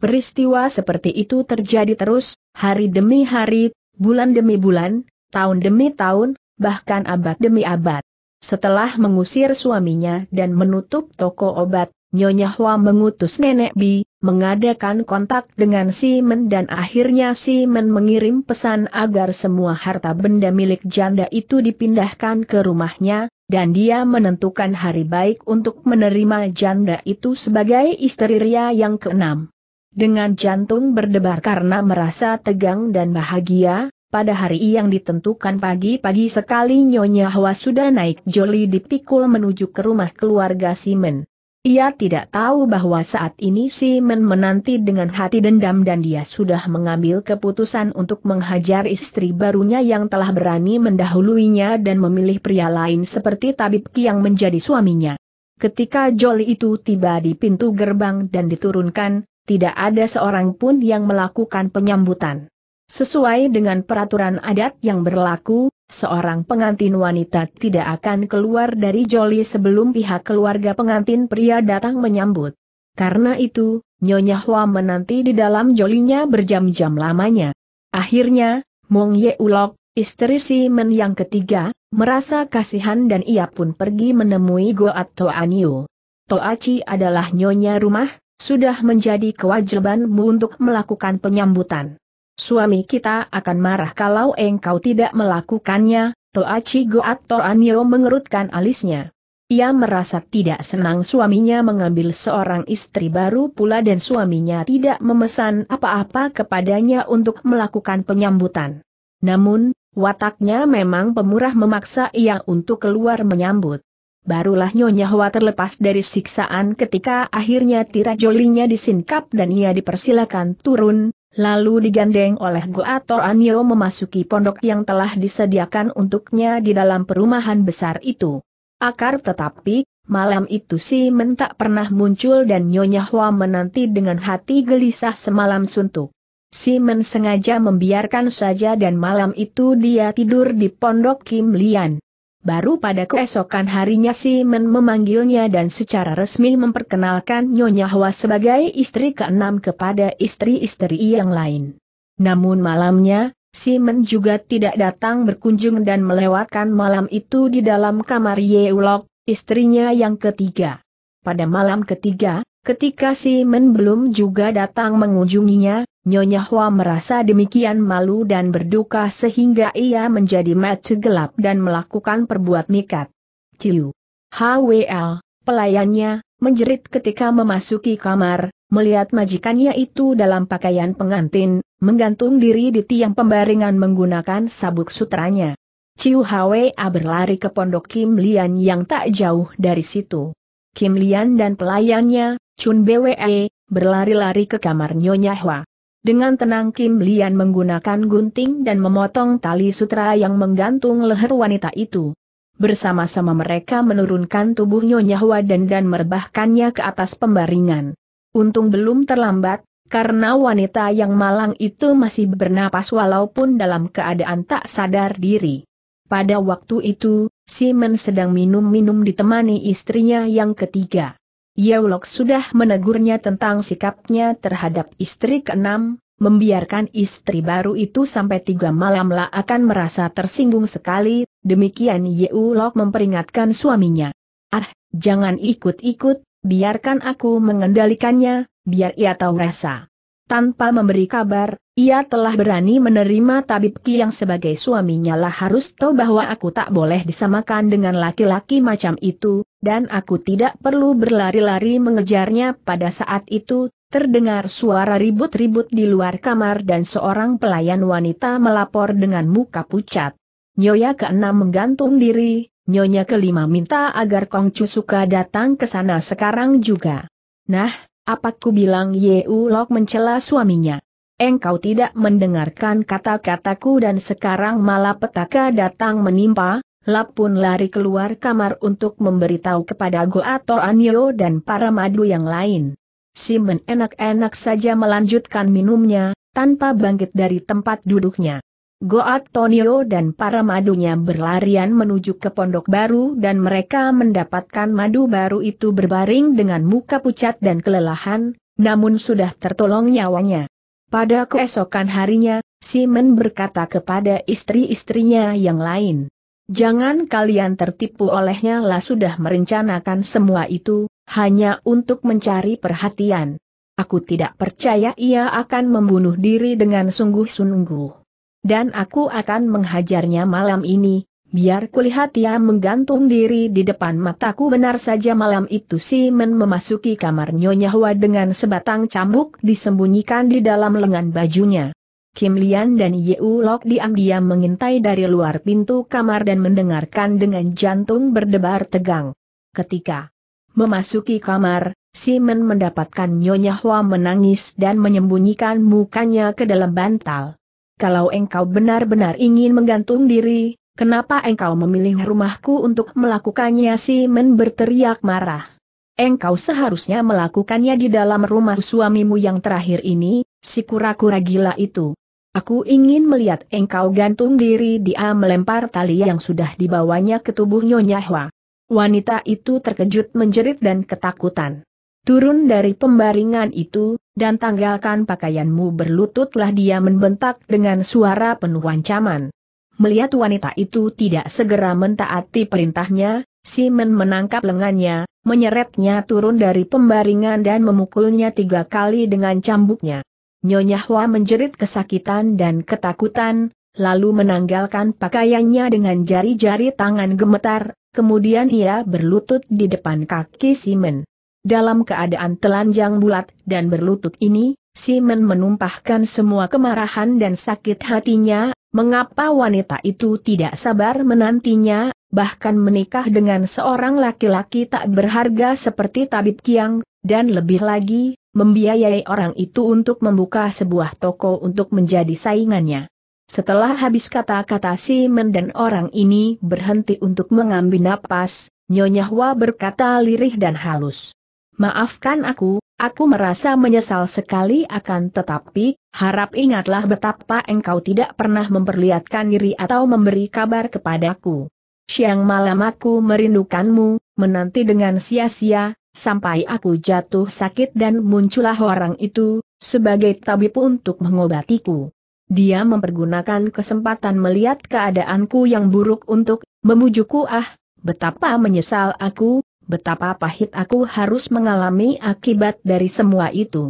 Peristiwa seperti itu terjadi terus, hari demi hari, bulan demi bulan, tahun demi tahun, bahkan abad demi abad. Setelah mengusir suaminya dan menutup toko obat, Nyonya Hua mengutus Nenek Bi, mengadakan kontak dengan Simon dan akhirnya Simon mengirim pesan agar semua harta benda milik janda itu dipindahkan ke rumahnya, dan dia menentukan hari baik untuk menerima janda itu sebagai istri ria yang keenam. Dengan jantung berdebar karena merasa tegang dan bahagia, pada hari yang ditentukan pagi-pagi sekali Nyonya Hua sudah naik joli dipikul menuju ke rumah keluarga Simon. Ia tidak tahu bahwa saat ini Simon menanti dengan hati dendam dan dia sudah mengambil keputusan untuk menghajar istri barunya yang telah berani mendahuluinya dan memilih pria lain seperti Tabib Kiang menjadi suaminya. Ketika joli itu tiba di pintu gerbang dan diturunkan, tidak ada seorang pun yang melakukan penyambutan. Sesuai dengan peraturan adat yang berlaku, seorang pengantin wanita tidak akan keluar dari joli sebelum pihak keluarga pengantin pria datang menyambut. Karena itu, Nyonya Hua menanti di dalam jolinya berjam-jam lamanya. Akhirnya, Meng Yulou, istri Simon yang ketiga, merasa kasihan dan ia pun pergi menemui Goa Toa Nio. Toaci adalah nyonya rumah, sudah menjadi kewajibanmu untuk melakukan penyambutan. Suami kita akan marah kalau engkau tidak melakukannya, Toaci Goa Toa Nio mengerutkan alisnya. Ia merasa tidak senang suaminya mengambil seorang istri baru pula dan suaminya tidak memesan apa-apa kepadanya untuk melakukan penyambutan. Namun, wataknya memang pemurah memaksa ia untuk keluar menyambut. Barulah Nyonya Hua terlepas dari siksaan ketika akhirnya tirai jolinya disingkap dan ia dipersilakan turun. Lalu digandeng oleh Goa Toa Nio memasuki pondok yang telah disediakan untuknya di dalam perumahan besar itu. Akar tetapi, malam itu Simon tak pernah muncul dan Nyonya Hua menanti dengan hati gelisah semalam suntuk. Simon sengaja membiarkan saja dan malam itu dia tidur di pondok Kim Lian. Baru pada keesokan harinya Simon memanggilnya dan secara resmi memperkenalkan Nyonya Hua sebagai istri keenam kepada istri-istri yang lain. Namun malamnya, Simon juga tidak datang berkunjung dan melewatkan malam itu di dalam kamar Ye Ulok, istrinya yang ketiga. Pada malam ketiga, ketika Simon belum juga datang mengunjunginya, Nyonya Hua merasa demikian malu dan berduka sehingga ia menjadi mata gelap dan melakukan perbuat nekat. Ciu Hwa, pelayannya, menjerit ketika memasuki kamar, melihat majikannya itu dalam pakaian pengantin, menggantung diri di tiang pembaringan menggunakan sabuk sutranya. Ciu Hwa berlari ke pondok Kim Lian yang tak jauh dari situ. Kim Lian dan pelayannya, Chun Bwee, berlari-lari ke kamar Nyonya Hua. Dengan tenang Kim Lian menggunakan gunting dan memotong tali sutra yang menggantung leher wanita itu. Bersama-sama mereka menurunkan tubuh Nyonya Hua dan dan merebahkannya ke atas pembaringan. Untung belum terlambat, karena wanita yang malang itu masih bernapas walaupun dalam keadaan tak sadar diri. Pada waktu itu, Simon sedang minum-minum ditemani istrinya yang ketiga. Ye Ulok sudah menegurnya tentang sikapnya terhadap istri keenam, membiarkan istri baru itu sampai tiga malamlah akan merasa tersinggung sekali, demikian Ye Ulok memperingatkan suaminya. Ah, jangan ikut-ikut, biarkan aku mengendalikannya, biar ia tahu rasa. Tanpa memberi kabar, ia telah berani menerima Tabib Kiang sebagai suaminya lah harus tahu bahwa aku tak boleh disamakan dengan laki-laki macam itu. Dan aku tidak perlu berlari-lari mengejarnya pada saat itu, terdengar suara ribut-ribut di luar kamar dan seorang pelayan wanita melapor dengan muka pucat. Nyonya keenam menggantung diri, nyonya kelima minta agar Kong Cusuka datang ke sana sekarang juga. Nah, apa ku bilang? Ye Ulok mencela suaminya. Engkau tidak mendengarkan kata-kataku dan sekarang malapetaka datang menimpa. Lapun lari keluar kamar untuk memberitahu kepada Goa Toa Nio dan para madu yang lain. Simon enak-enak saja melanjutkan minumnya, tanpa bangkit dari tempat duduknya. Goa Toa Nio dan para madunya berlarian menuju ke pondok baru dan mereka mendapatkan madu baru itu berbaring dengan muka pucat dan kelelahan, namun sudah tertolong nyawanya. Pada keesokan harinya, Simon berkata kepada istri-istrinya yang lain, "Jangan kalian tertipu olehnya, lah sudah merencanakan semua itu, hanya untuk mencari perhatian. Aku tidak percaya ia akan membunuh diri dengan sungguh-sungguh. Dan aku akan menghajarnya malam ini, biar kulihat ia menggantung diri di depan mataku." Benar saja malam itu Simon memasuki kamar Nyonya Hua dengan sebatang cambuk disembunyikan di dalam lengan bajunya. Kim Lian dan Ye Ulok diam-diam mengintai dari luar pintu kamar dan mendengarkan dengan jantung berdebar tegang. Ketika memasuki kamar, Simon mendapatkan Nyonya Hua menangis dan menyembunyikan mukanya ke dalam bantal. "Kalau engkau benar-benar ingin menggantung diri, kenapa engkau memilih rumahku untuk melakukannya?" Simon berteriak marah. "Engkau seharusnya melakukannya di dalam rumah suamimu yang terakhir ini, si kura-kura gila itu. Aku ingin melihat engkau gantung diri." Dia melempar tali yang sudah dibawanya ke tubuh Nyonya Hua. Wanita itu terkejut menjerit dan ketakutan. "Turun dari pembaringan itu, dan tanggalkan pakaianmu!" Berlututlah dia membentak dengan suara penuh ancaman. Melihat wanita itu tidak segera mentaati perintahnya, Simon menangkap lengannya, menyeretnya turun dari pembaringan dan memukulnya tiga kali dengan cambuknya. Nyonya Hua menjerit kesakitan dan ketakutan, lalu menanggalkan pakaiannya dengan jari-jari tangan gemetar, kemudian ia berlutut di depan kaki Simon. Dalam keadaan telanjang bulat dan berlutut ini, Simon menumpahkan semua kemarahan dan sakit hatinya. Mengapa wanita itu tidak sabar menantinya, bahkan menikah dengan seorang laki-laki tak berharga seperti Tabib Kiang, dan lebih lagi, membiayai orang itu untuk membuka sebuah toko untuk menjadi saingannya. Setelah habis kata-kata Simon dan orang ini berhenti untuk mengambil napas, Nyonya Hua berkata lirih dan halus, "Maafkan aku, aku merasa menyesal sekali, akan tetapi, harap ingatlah betapa engkau tidak pernah memperlihatkan diri atau memberi kabar kepadaku. Siang malam aku merindukanmu, menanti dengan sia-sia, sampai aku jatuh sakit dan muncullah orang itu, sebagai tabib untuk mengobatiku. Dia mempergunakan kesempatan melihat keadaanku yang buruk untuk memujuku. Ah, betapa menyesal aku. Betapa pahit aku harus mengalami akibat dari semua itu.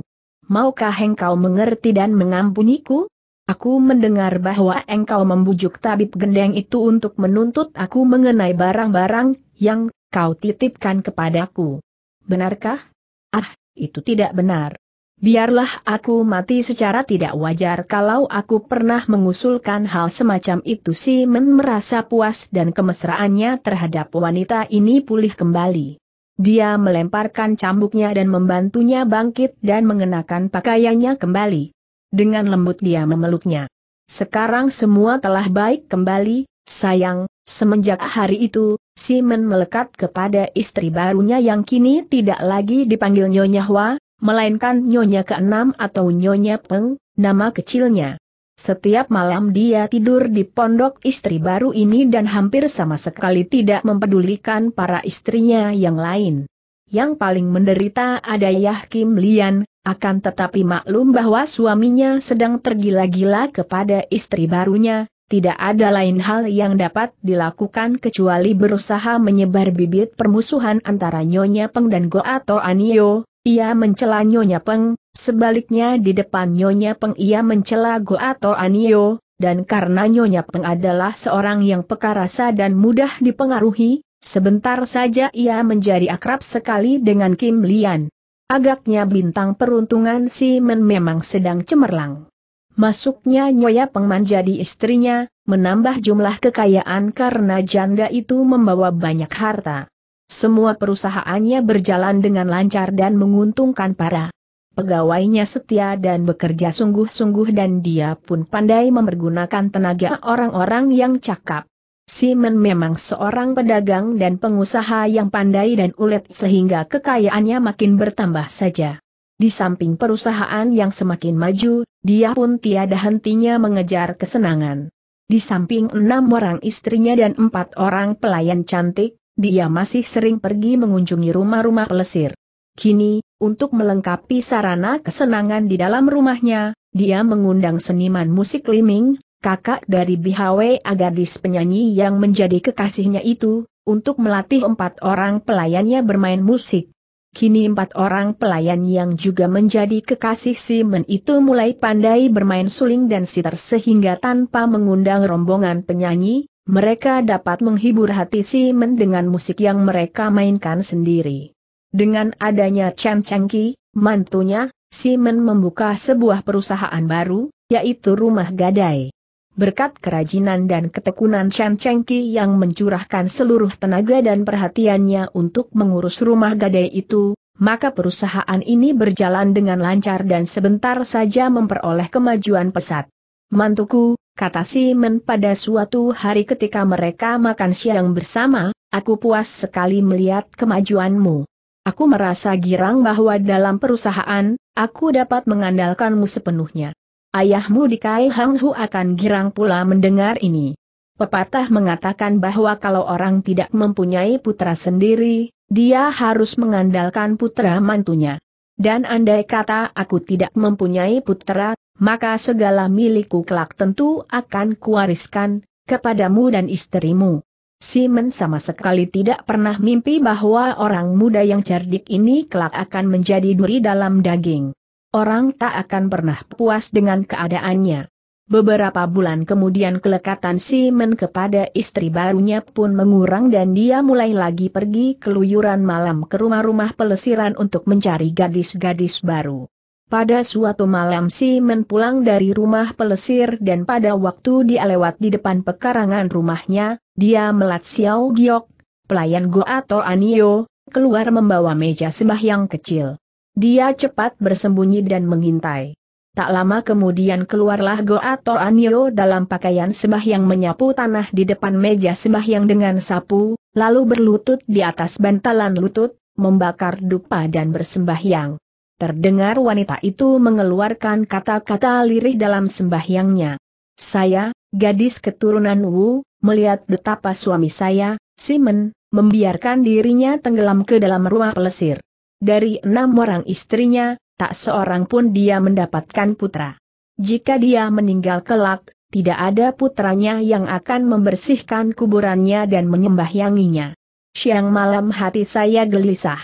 Maukah engkau mengerti dan mengampuniku? Aku mendengar bahwa engkau membujuk tabib gendeng itu untuk menuntut aku mengenai barang-barang yang kau titipkan kepadaku. Benarkah? Ah, itu tidak benar. Biarlah aku mati secara tidak wajar kalau aku pernah mengusulkan hal semacam itu." Simon merasa puas dan kemesraannya terhadap wanita ini pulih kembali. Dia melemparkan cambuknya dan membantunya bangkit dan mengenakan pakaiannya kembali. Dengan lembut dia memeluknya. "Sekarang semua telah baik kembali, sayang." Semenjak hari itu, Simon melekat kepada istri barunya yang kini tidak lagi dipanggil Nyonya Hua, melainkan Nyonya keenam atau Nyonya Peng, nama kecilnya. Setiap malam dia tidur di pondok istri baru ini dan hampir sama sekali tidak mempedulikan para istrinya yang lain. Yang paling menderita adalah Kim Lian, akan tetapi maklum bahwa suaminya sedang tergila-gila kepada istri barunya, tidak ada lain hal yang dapat dilakukan kecuali berusaha menyebar bibit permusuhan antara Nyonya Peng dan Goa Toa Nio. Ia mencela Nyonya Peng, sebaliknya di depan Nyonya Peng ia mencela Goa Toa Nio, dan karena Nyonya Peng adalah seorang yang peka rasa dan mudah dipengaruhi, sebentar saja ia menjadi akrab sekali dengan Kim Lian. Agaknya bintang peruntungan Simon memang sedang cemerlang. Masuknya Nyonya Peng menjadi istrinya, menambah jumlah kekayaan karena janda itu membawa banyak harta. Semua perusahaannya berjalan dengan lancar dan menguntungkan para pegawainya setia dan bekerja sungguh-sungguh dan dia pun pandai mempergunakan tenaga orang-orang yang cakap. Simon memang seorang pedagang dan pengusaha yang pandai dan ulet sehingga kekayaannya makin bertambah saja. Di samping perusahaan yang semakin maju, dia pun tiada hentinya mengejar kesenangan. Di samping enam orang istrinya dan empat orang pelayan cantik, dia masih sering pergi mengunjungi rumah-rumah pelesir. Kini, untuk melengkapi sarana kesenangan di dalam rumahnya, dia mengundang seniman musik Liming, kakak dari Bihawe, gadis penyanyi yang menjadi kekasihnya itu, untuk melatih empat orang pelayannya bermain musik. Kini empat orang pelayan yang juga menjadi kekasih Simon itu mulai pandai bermain suling dan sitar sehingga tanpa mengundang rombongan penyanyi, mereka dapat menghibur hati Simon dengan musik yang mereka mainkan sendiri. Dengan adanya Chen Chengqi, mantunya, Simon membuka sebuah perusahaan baru, yaitu Rumah Gadai. Berkat kerajinan dan ketekunan Chen Chengqi yang mencurahkan seluruh tenaga dan perhatiannya untuk mengurus rumah gadai itu, maka perusahaan ini berjalan dengan lancar dan sebentar saja memperoleh kemajuan pesat. "Mantuku," kata Simon pada suatu hari ketika mereka makan siang bersama, "aku puas sekali melihat kemajuanmu. Aku merasa girang bahwa dalam perusahaan, aku dapat mengandalkanmu sepenuhnya." Ayahmu di Kai Hang Hu akan girang pula mendengar ini. Pepatah mengatakan bahwa kalau orang tidak mempunyai putra sendiri, dia harus mengandalkan putra mantunya. Dan andai kata aku tidak mempunyai putra, maka segala milikku kelak tentu akan kuwariskan kepadamu dan istrimu. Simon sama sekali tidak pernah mimpi bahwa orang muda yang cerdik ini kelak akan menjadi duri dalam daging. Orang tak akan pernah puas dengan keadaannya. Beberapa bulan kemudian kelekatan Simon kepada istri barunya pun mengurang dan dia mulai lagi pergi keluyuran malam ke rumah-rumah pelesiran untuk mencari gadis-gadis baru. Pada suatu malam Simon pulang dari rumah pelesir dan pada waktu dia lewat di depan pekarangan rumahnya, dia melihat Xiao Giok, pelayan Goa Toa Nio, keluar membawa meja sembahyang kecil. Dia cepat bersembunyi dan mengintai. Tak lama kemudian keluarlah Goa Toa Nio dalam pakaian sembahyang menyapu tanah di depan meja sembahyang dengan sapu, lalu berlutut di atas bantalan lutut, membakar dupa dan bersembahyang. Terdengar wanita itu mengeluarkan kata-kata lirih dalam sembahyangnya. "Saya, gadis keturunan Wu, melihat betapa suami saya, Simon, membiarkan dirinya tenggelam ke dalam rumah pelesir. Dari enam orang istrinya, tak seorang pun dia mendapatkan putra. Jika dia meninggal kelak, tidak ada putranya yang akan membersihkan kuburannya dan menyembahyanginya. Siang malam hati saya gelisah.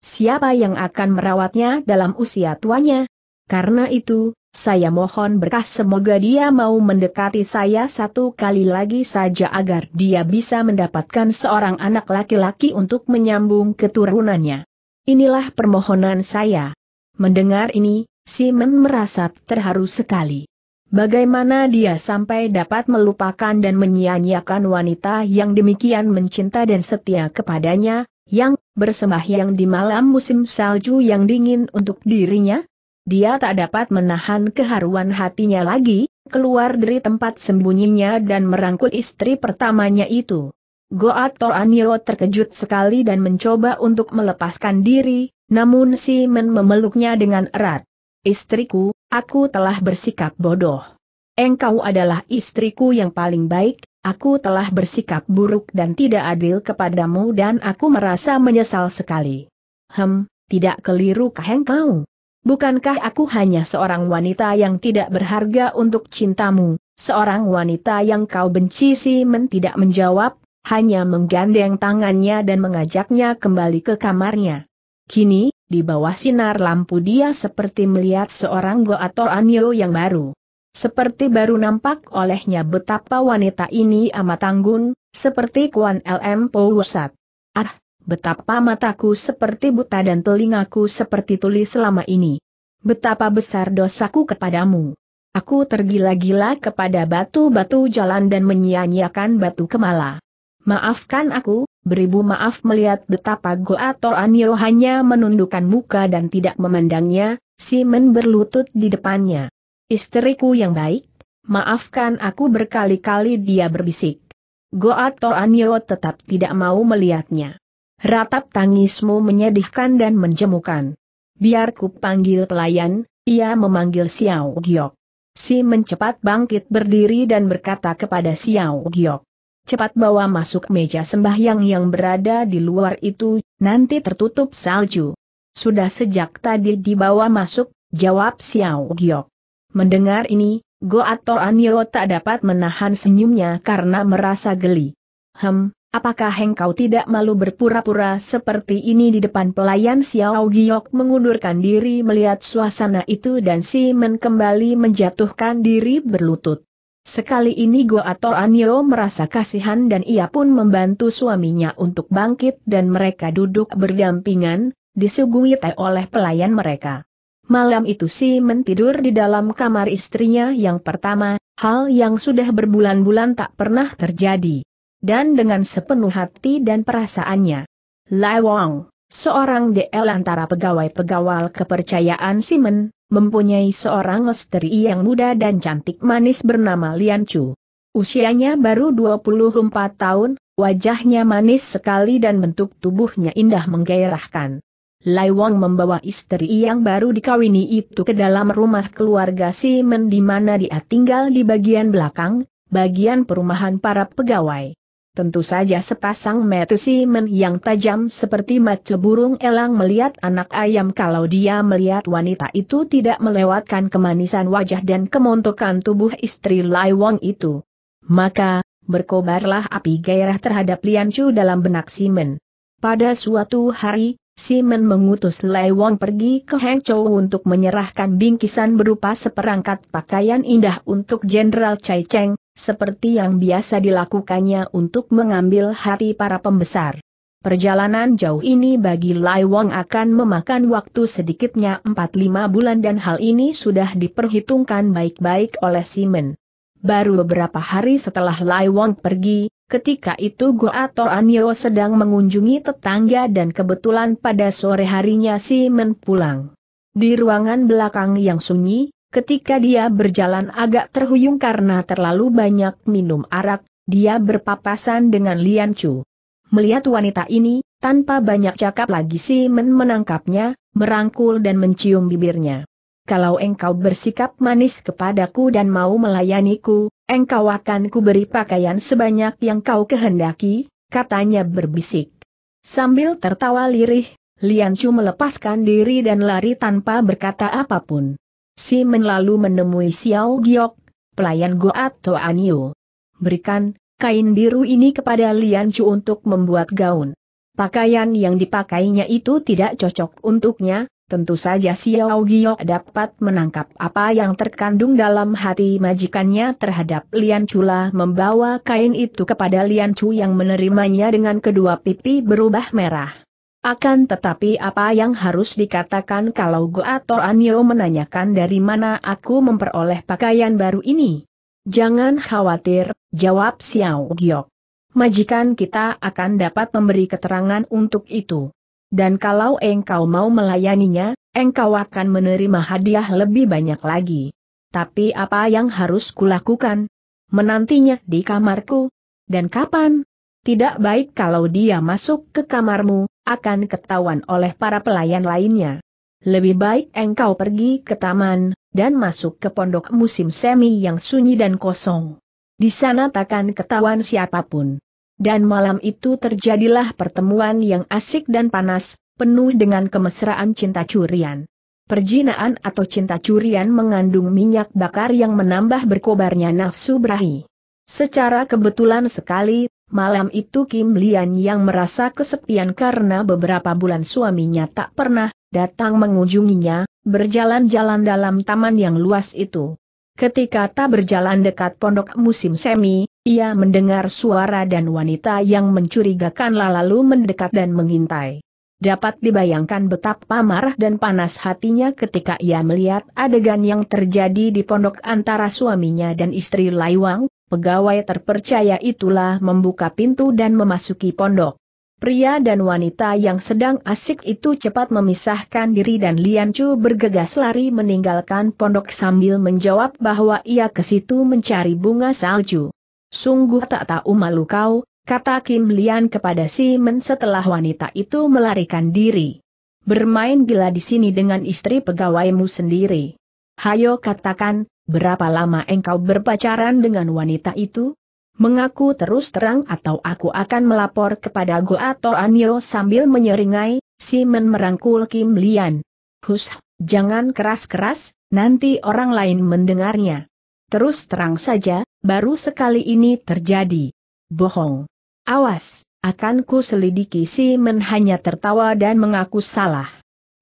Siapa yang akan merawatnya dalam usia tuanya? Karena itu, saya mohon berkah semoga dia mau mendekati saya satu kali lagi saja agar dia bisa mendapatkan seorang anak laki-laki untuk menyambung keturunannya. Inilah permohonan saya." Mendengar ini, Simon merasa terharu sekali. Bagaimana dia sampai dapat melupakan dan menyia-nyiakan wanita yang demikian mencinta dan setia kepadanya, yang bersembahyang di malam musim salju yang dingin untuk dirinya? Dia tak dapat menahan keharuan hatinya lagi, keluar dari tempat sembunyinya dan merangkul istri pertamanya itu. Goa Toa Nio terkejut sekali dan mencoba untuk melepaskan diri, namun Simon memeluknya dengan erat. "Istriku, aku telah bersikap bodoh. Engkau adalah istriku yang paling baik, aku telah bersikap buruk dan tidak adil kepadamu dan aku merasa menyesal sekali." "Hem, tidak keliru kah engkau? Bukankah aku hanya seorang wanita yang tidak berharga untuk cintamu, seorang wanita yang kau benci?" Simon tidak menjawab, hanya menggandeng tangannya dan mengajaknya kembali ke kamarnya. Kini, di bawah sinar lampu dia seperti melihat seorang Goa Toa Nio yang baru. Seperti baru nampak olehnya betapa wanita ini amat tanggung, seperti Kuan Lm Powusat. "Ah, betapa mataku seperti buta dan telingaku seperti tuli selama ini. Betapa besar dosaku kepadamu. Aku tergila-gila kepada batu-batu jalan dan menyia-nyiakan batu kemala. Maafkan aku, beribu maaf." Melihat betapa Goa Toa Nio hanya menundukkan muka dan tidak memandangnya, Simon berlutut di depannya. "Istriku yang baik, maafkan aku," berkali-kali dia berbisik. Goa Toa Nio tetap tidak mau melihatnya. "Ratap tangismu menyedihkan dan menjemukan. Biar ku panggil pelayan." Ia memanggil Xiao Giok. Si mencepat bangkit berdiri dan berkata kepada Xiao Giok, "Cepat bawa masuk meja sembahyang yang berada di luar itu, nanti tertutup salju." "Sudah sejak tadi dibawa masuk," jawab Xiao Giok. Mendengar ini, Goa Toa Nio tak dapat menahan senyumnya karena merasa geli. "Hem, apakah engkau tidak malu berpura-pura seperti ini di depan pelayan?" Xiao Giok mengundurkan diri melihat suasana itu dan Simon kembali menjatuhkan diri berlutut. Sekali ini Goa Toa Nio merasa kasihan dan ia pun membantu suaminya untuk bangkit dan mereka duduk berdampingan, disuguhi teh oleh pelayan mereka. Malam itu Simon tidur di dalam kamar istrinya yang pertama, hal yang sudah berbulan-bulan tak pernah terjadi. Dan dengan sepenuh hati dan perasaannya. Lai Wang, seorang D L antara pegawai-pegawai kepercayaan Simon, mempunyai seorang istri yang muda dan cantik manis bernama Lian Chu. Usianya baru dua puluh empat tahun, wajahnya manis sekali dan bentuk tubuhnya indah menggairahkan. Lai Wang membawa istri yang baru dikawini itu ke dalam rumah keluarga Simon di mana dia tinggal di bagian belakang, bagian perumahan para pegawai. Tentu saja sepasang mata Simon yang tajam seperti mata burung elang melihat anak ayam kalau dia melihat wanita itu tidak melewatkan kemanisan wajah dan kemontokan tubuh istri Lai Wang itu. Maka, berkobarlah api gairah terhadap Lian Chu dalam benak Simon. Pada suatu hari, Simon mengutus Lai Wang pergi ke Hangzhou untuk menyerahkan bingkisan berupa seperangkat pakaian indah untuk Jenderal Cai Cheng, seperti yang biasa dilakukannya untuk mengambil hati para pembesar. Perjalanan jauh ini bagi Lai Wang akan memakan waktu sedikitnya empat lima bulan dan hal ini sudah diperhitungkan baik-baik oleh Simon. Baru beberapa hari setelah Lai Wang pergi, ketika itu Goa Toa Nio sedang mengunjungi tetangga dan kebetulan pada sore harinya Simon pulang. Di ruangan belakang yang sunyi, ketika dia berjalan agak terhuyung karena terlalu banyak minum arak, dia berpapasan dengan Lian Chu. Melihat wanita ini, tanpa banyak cakap lagi Simon menangkapnya, merangkul dan mencium bibirnya. "Kalau engkau bersikap manis kepadaku dan mau melayaniku, engkau akan kuberi pakaian sebanyak yang kau kehendaki," katanya berbisik. Sambil tertawa lirih, Lian Chu melepaskan diri dan lari tanpa berkata apapun. Simon lalu menemui Xiao Giok, pelayan Goa Toa Nio. "Berikan kain biru ini kepada Lian Chu untuk membuat gaun. Pakaian yang dipakainya itu tidak cocok untuknya." Tentu saja Xiao Giok dapat menangkap apa yang terkandung dalam hati majikannya terhadap Lian Chu, lah membawa kain itu kepada Lian Chu yang menerimanya dengan kedua pipi berubah merah. Akan tetapi apa yang harus dikatakan kalau Goa Toa Nio menanyakan dari mana aku memperoleh pakaian baru ini? "Jangan khawatir," jawab Xiao Giok. "Majikan kita akan dapat memberi keterangan untuk itu. Dan kalau engkau mau melayaninya, engkau akan menerima hadiah lebih banyak lagi. Tapi apa yang harus kulakukan? Menantinya di kamarku. Dan kapan? Tidak baik kalau dia masuk ke kamarmu, akan ketahuan oleh para pelayan lainnya. Lebih baik engkau pergi ke taman, dan masuk ke pondok musim semi yang sunyi dan kosong. Di sana takkan ketahuan siapapun." Dan malam itu terjadilah pertemuan yang asik dan panas, penuh dengan kemesraan cinta curian. Perjinaan atau cinta curian mengandung minyak bakar yang menambah berkobarnya nafsu berahi. Secara kebetulan sekali, malam itu Kim Lian yang merasa kesepian karena beberapa bulan suaminya tak pernah datang mengunjunginya, berjalan-jalan dalam taman yang luas itu. Ketika tak berjalan dekat pondok musim semi, ia mendengar suara dan wanita yang mencurigakan lalu mendekat dan mengintai. Dapat dibayangkan betapa marah dan panas hatinya ketika ia melihat adegan yang terjadi di pondok antara suaminya dan istri Lai Wang. Pegawai terpercaya itulah membuka pintu dan memasuki pondok. Pria dan wanita yang sedang asik itu cepat memisahkan diri dan Lian Chu bergegas lari meninggalkan pondok sambil menjawab bahwa ia ke situ mencari bunga salju. "Sungguh tak tahu malu kau," kata Kim Lian kepada Simon setelah wanita itu melarikan diri. "Bermain gila di sini dengan istri pegawaimu sendiri. Hayo katakan, berapa lama engkau berpacaran dengan wanita itu? Mengaku terus terang atau aku akan melapor kepada Goa Toa Nio. Sambil menyeringai, Simon merangkul Kim Lian. Hus, jangan keras-keras, nanti orang lain mendengarnya. Terus terang saja, baru sekali ini terjadi. Bohong. Awas, akan ku selidiki. Simon hanya tertawa dan mengaku salah.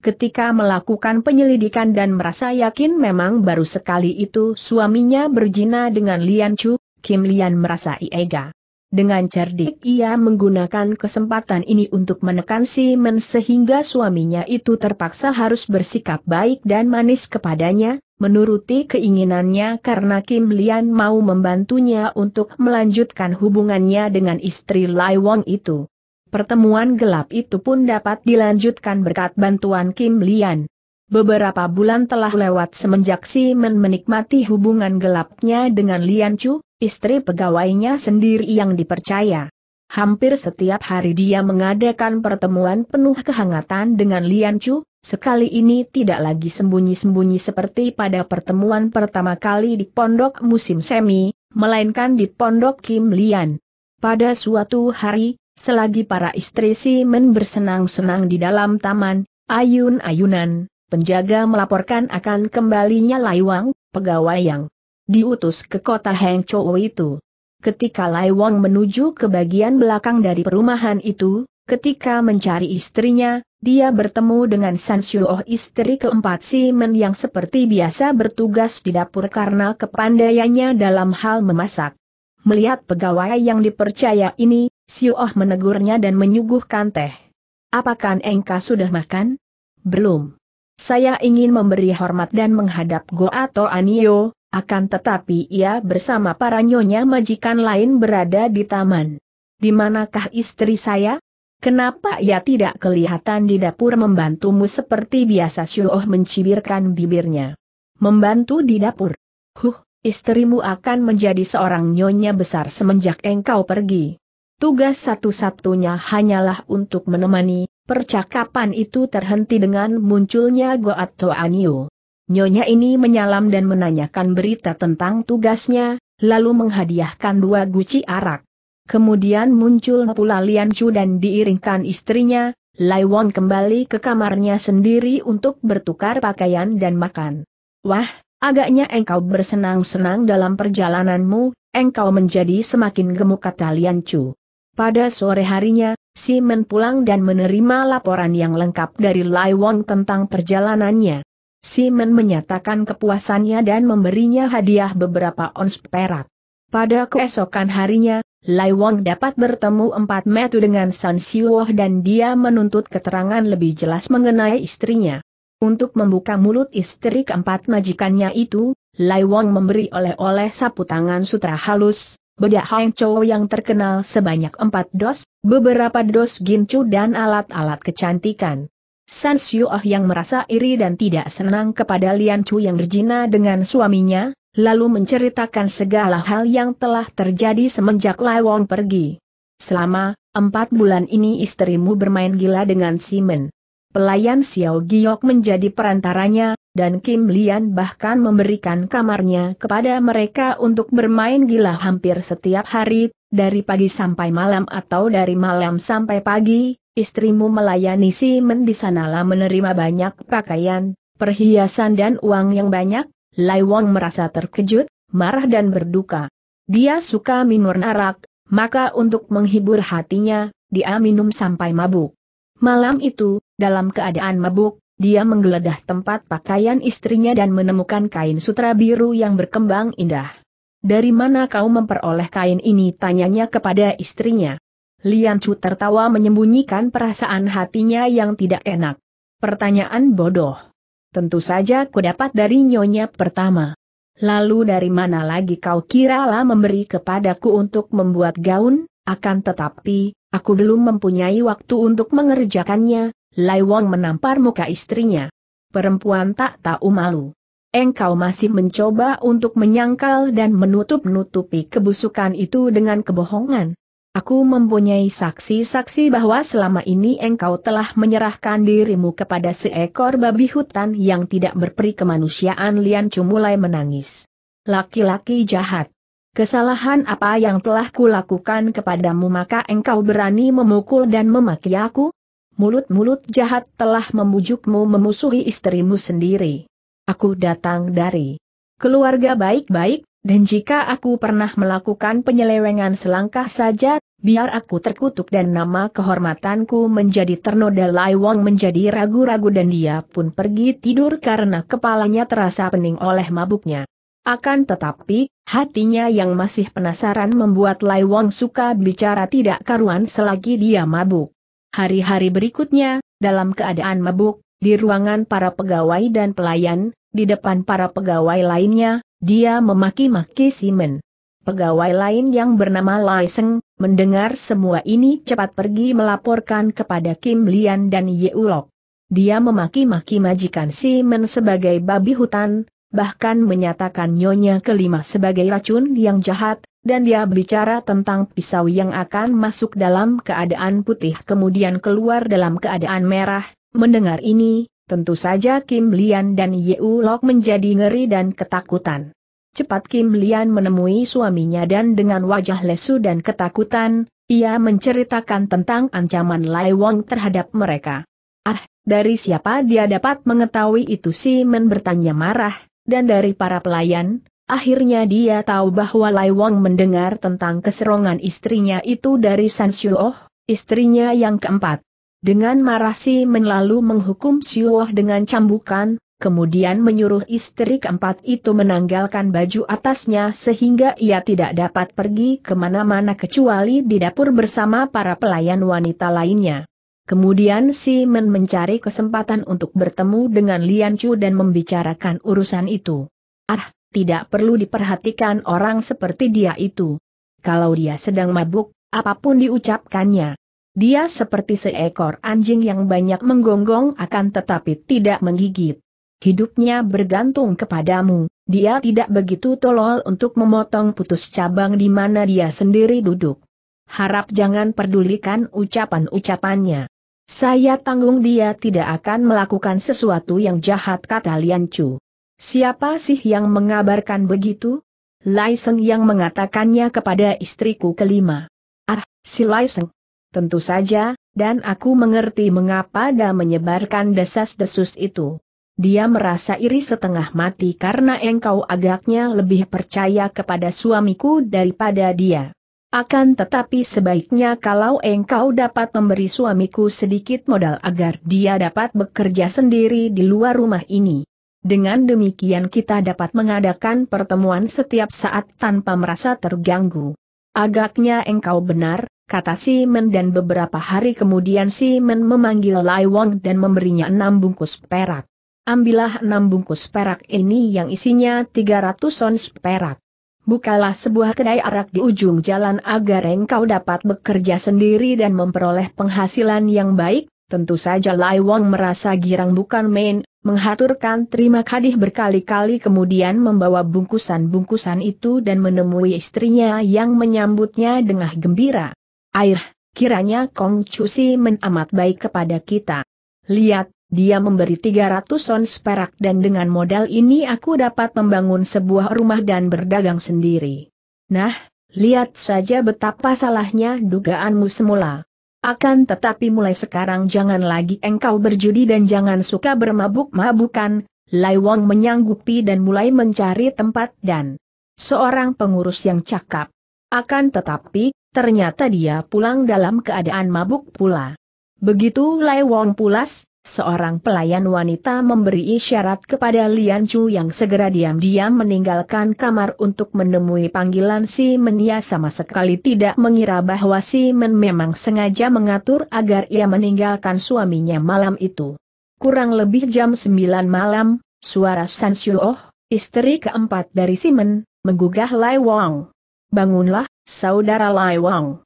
Ketika melakukan penyelidikan dan merasa yakin memang baru sekali itu suaminya berzina dengan Lian Chu, Kim Lian merasa iega. Dengan cerdik ia menggunakan kesempatan ini untuk menekan Simon sehingga suaminya itu terpaksa harus bersikap baik dan manis kepadanya, menuruti keinginannya karena Kim Lian mau membantunya untuk melanjutkan hubungannya dengan istri Lai Wang itu. Pertemuan gelap itu pun dapat dilanjutkan berkat bantuan Kim Lian. Beberapa bulan telah lewat semenjak Simon menikmati hubungan gelapnya dengan Lian Chu, istri pegawainya sendiri yang dipercaya. Hampir setiap hari dia mengadakan pertemuan penuh kehangatan dengan Lian Chu, sekali ini tidak lagi sembunyi-sembunyi seperti pada pertemuan pertama kali di pondok musim semi, melainkan di pondok Kim Lian. Pada suatu hari, selagi para istri Simon bersenang-senang di dalam taman, ayun-ayunan, penjaga melaporkan akan kembalinya Lai Wang, pegawai yang diutus ke kota Hangzhou itu. Ketika Lai Wang menuju ke bagian belakang dari perumahan itu, ketika mencari istrinya, dia bertemu dengan San Suo, istri keempat Simon yang seperti biasa bertugas di dapur karena kepandaiannya dalam hal memasak. Melihat pegawai yang dipercaya ini, Sioh menegurnya dan menyuguhkan teh. Apakah engkau sudah makan? Belum. Saya ingin memberi hormat dan menghadap Goa Toa Nio, akan tetapi ia bersama para nyonya majikan lain berada di taman. Di manakah istri saya? Kenapa ia tidak kelihatan di dapur membantumu seperti biasa? Sioh mencibirkan bibirnya. Membantu di dapur? Huh, istrimu akan menjadi seorang nyonya besar semenjak engkau pergi. Tugas satu-satunya hanyalah untuk menemani. Percakapan itu terhenti dengan munculnya Goa Toa Nio. Nyonya ini menyalam dan menanyakan berita tentang tugasnya, lalu menghadiahkan dua guci arak. Kemudian muncul pula Lian Chu dan diiringkan istrinya, Lai Wang kembali ke kamarnya sendiri untuk bertukar pakaian dan makan. Wah, agaknya engkau bersenang-senang dalam perjalananmu, engkau menjadi semakin gemuk, kata Lian Chu. Pada sore harinya, Simon pulang dan menerima laporan yang lengkap dari Lai Wang tentang perjalanannya. Simon menyatakan kepuasannya dan memberinya hadiah beberapa ons perak. Pada keesokan harinya, Lai Wang dapat bertemu empat mata dengan Sun Xue'e dan dia menuntut keterangan lebih jelas mengenai istrinya. Untuk membuka mulut istri keempat majikannya itu, Lai Wang memberi oleh-oleh sapu tangan sutra halus, bedak Hangzhou yang terkenal sebanyak empat dos, beberapa dos gincu dan alat-alat kecantikan. San Suo yang merasa iri dan tidak senang kepada Lian Chu yang berzina dengan suaminya, lalu menceritakan segala hal yang telah terjadi semenjak Lai Wang pergi. Selama empat bulan ini istrimu bermain gila dengan Simon. Pelayan Xiao Giok menjadi perantaranya, dan Kim Lian bahkan memberikan kamarnya kepada mereka untuk bermain gila hampir setiap hari, dari pagi sampai malam atau dari malam sampai pagi. Istrimu melayani Simon di sanalah menerima banyak pakaian, perhiasan dan uang yang banyak. Lai Wang merasa terkejut, marah dan berduka. Dia suka minum arak, maka untuk menghibur hatinya, dia minum sampai mabuk. Malam itu, dalam keadaan mabuk, dia menggeledah tempat pakaian istrinya dan menemukan kain sutra biru yang berkembang indah. Dari mana kau memperoleh kain ini? Tanyanya kepada istrinya. Lian Chu tertawa menyembunyikan perasaan hatinya yang tidak enak. Pertanyaan bodoh. Tentu saja ku dapat dari nyonya pertama. Lalu dari mana lagi kau kiralah memberi kepadaku untuk membuat gaun? Akan tetapi, aku belum mempunyai waktu untuk mengerjakannya. Lai Wang menampar muka istrinya. Perempuan tak tahu malu. Engkau masih mencoba untuk menyangkal dan menutup-nutupi kebusukan itu dengan kebohongan. Aku mempunyai saksi-saksi bahwa selama ini engkau telah menyerahkan dirimu kepada seekor babi hutan yang tidak berperi kemanusiaan. Lian Chu mulai menangis. laki-laki jahat. Kesalahan apa yang telah kulakukan kepadamu maka engkau berani memukul dan memaki aku? Mulut-mulut jahat telah membujukmu memusuhi istrimu sendiri. Aku datang dari keluarga baik-baik, dan jika aku pernah melakukan penyelewengan selangkah saja, biar aku terkutuk dan nama kehormatanku menjadi ternoda. Lai Wang menjadi ragu-ragu dan dia pun pergi tidur karena kepalanya terasa pening oleh mabuknya. Akan tetapi, hatinya yang masih penasaran membuat Lai Wang suka bicara tidak karuan selagi dia mabuk. Hari-hari berikutnya, dalam keadaan mabuk, di ruangan para pegawai dan pelayan, di depan para pegawai lainnya, dia memaki-maki Simon. Pegawai lain yang bernama Lai Seng, mendengar semua ini cepat pergi melaporkan kepada Kim Lian dan Ye Ulok. Dia memaki-maki majikan Simon sebagai babi hutan, bahkan menyatakan nyonya kelima sebagai racun yang jahat, dan dia bicara tentang pisau yang akan masuk dalam keadaan putih kemudian keluar dalam keadaan merah. Mendengar ini, tentu saja Kim Lian dan Ye Ulok menjadi ngeri dan ketakutan. Cepat Kim Lian menemui suaminya dan dengan wajah lesu dan ketakutan, ia menceritakan tentang ancaman Lai Wang terhadap mereka. Ah, dari siapa dia dapat mengetahui itu? Simon bertanya marah. Dan dari para pelayan, akhirnya dia tahu bahwa Lai Wang mendengar tentang keserongan istrinya itu dari San Suo, istrinya yang keempat. Dengan marah Simon lalu menghukum Suo dengan cambukan, kemudian menyuruh istri keempat itu menanggalkan baju atasnya sehingga ia tidak dapat pergi kemana-mana kecuali di dapur bersama para pelayan wanita lainnya. Kemudian Simon mencari kesempatan untuk bertemu dengan Lian Chu dan membicarakan urusan itu. Ah, tidak perlu diperhatikan orang seperti dia itu. Kalau dia sedang mabuk, apapun diucapkannya. Dia seperti seekor anjing yang banyak menggonggong akan tetapi tidak menggigit. Hidupnya bergantung kepadamu, dia tidak begitu tolol untuk memotong putus cabang di mana dia sendiri duduk. Harap jangan pedulikan ucapan-ucapannya. Saya tanggung dia tidak akan melakukan sesuatu yang jahat, kata Lian Chu. Siapa sih yang mengabarkan begitu? Lai Seng yang mengatakannya kepada istriku kelima. Ah, si Lai Seng. Tentu saja, dan aku mengerti mengapa dia menyebarkan desas-desus itu. Dia merasa iri setengah mati karena engkau agaknya lebih percaya kepada suamiku daripada dia. Akan tetapi sebaiknya kalau engkau dapat memberi suamiku sedikit modal agar dia dapat bekerja sendiri di luar rumah ini. Dengan demikian kita dapat mengadakan pertemuan setiap saat tanpa merasa terganggu. Agaknya engkau benar, kata Simon, dan beberapa hari kemudian Simon memanggil Lai Wang dan memberinya enam bungkus perak. Ambillah enam bungkus perak ini yang isinya tiga ratus ons perak. Bukalah sebuah kedai arak di ujung jalan agar engkau dapat bekerja sendiri dan memperoleh penghasilan yang baik. Tentu saja Lai Wang merasa girang bukan main, menghaturkan terima kasih berkali-kali kemudian membawa bungkusan-bungkusan itu dan menemui istrinya yang menyambutnya dengan gembira. Air, kiranya Kong Chu Simon amat baik kepada kita. Lihat, dia memberi tiga ratus ons perak dan dengan modal ini aku dapat membangun sebuah rumah dan berdagang sendiri. Nah, lihat saja betapa salahnya dugaanmu semula. Akan tetapi mulai sekarang jangan lagi engkau berjudi dan jangan suka bermabuk-mabukan. Lai Wang menyanggupi dan mulai mencari tempat dan seorang pengurus yang cakap. Akan tetapi, ternyata dia pulang dalam keadaan mabuk pula. Begitu Lai Wang pulas, seorang pelayan wanita memberi isyarat kepada Lian Chu yang segera diam-diam meninggalkan kamar untuk menemui panggilan Simon. Ia sama sekali tidak mengira bahwa Simon memang sengaja mengatur agar ia meninggalkan suaminya malam itu. Kurang lebih jam sembilan malam, suara Sun Xue'e, istri keempat dari Simon, menggugah Lai Wang. Bangunlah, saudara Lai Wang.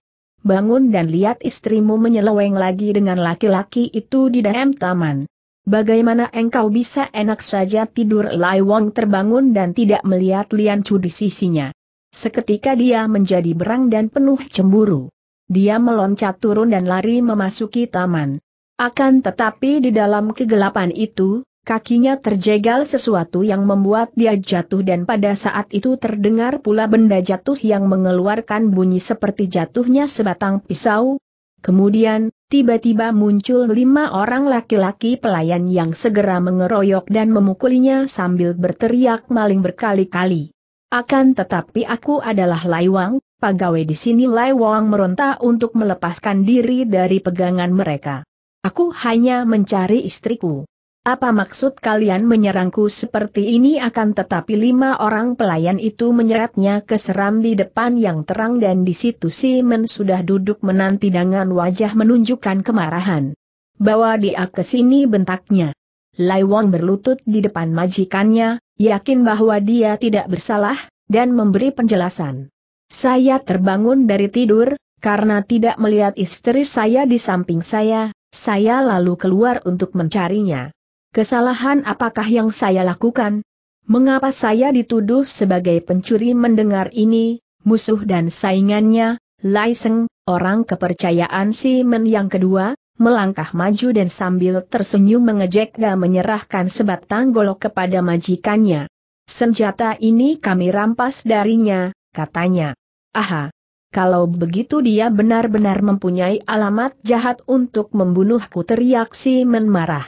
Bangun dan lihat istrimu menyeleweng lagi dengan laki-laki itu di dalam taman. Bagaimana engkau bisa enak saja tidur? Lai Wang terbangun dan tidak melihat Lian Chu di sisinya. Seketika dia menjadi berang dan penuh cemburu. Dia meloncat turun dan lari memasuki taman. Akan tetapi di dalam kegelapan itu, Kakinya terjegal sesuatu yang membuat dia jatuh dan pada saat itu terdengar pula benda jatuh yang mengeluarkan bunyi seperti jatuhnya sebatang pisau. Kemudian, tiba-tiba muncul lima orang laki-laki pelayan yang segera mengeroyok dan memukulinya sambil berteriak maling berkali-kali. Akan tetapi aku adalah Lai Wang, pegawai di sini. Lai Wang meronta untuk melepaskan diri dari pegangan mereka. Aku hanya mencari istriku. Apa maksud kalian menyerangku seperti ini? Akan tetapi lima orang pelayan itu menyeretnya ke seram di depan yang terang dan di situ Simon sudah duduk menanti dengan wajah menunjukkan kemarahan. Bawa dia ke sini, bentaknya. Lai Wang berlutut di depan majikannya, yakin bahwa dia tidak bersalah, dan memberi penjelasan. Saya terbangun dari tidur, karena tidak melihat istri saya di samping saya, saya lalu keluar untuk mencarinya. Kesalahan apakah yang saya lakukan? Mengapa saya dituduh sebagai pencuri? Mendengar ini, musuh dan saingannya, Lai Seng, orang kepercayaan Simon yang kedua, melangkah maju dan sambil tersenyum mengejek dan menyerahkan sebatang golok kepada majikannya. Senjata ini kami rampas darinya, katanya. Aha, kalau begitu dia benar-benar mempunyai alamat jahat untuk membunuhku, teriak Simon marah.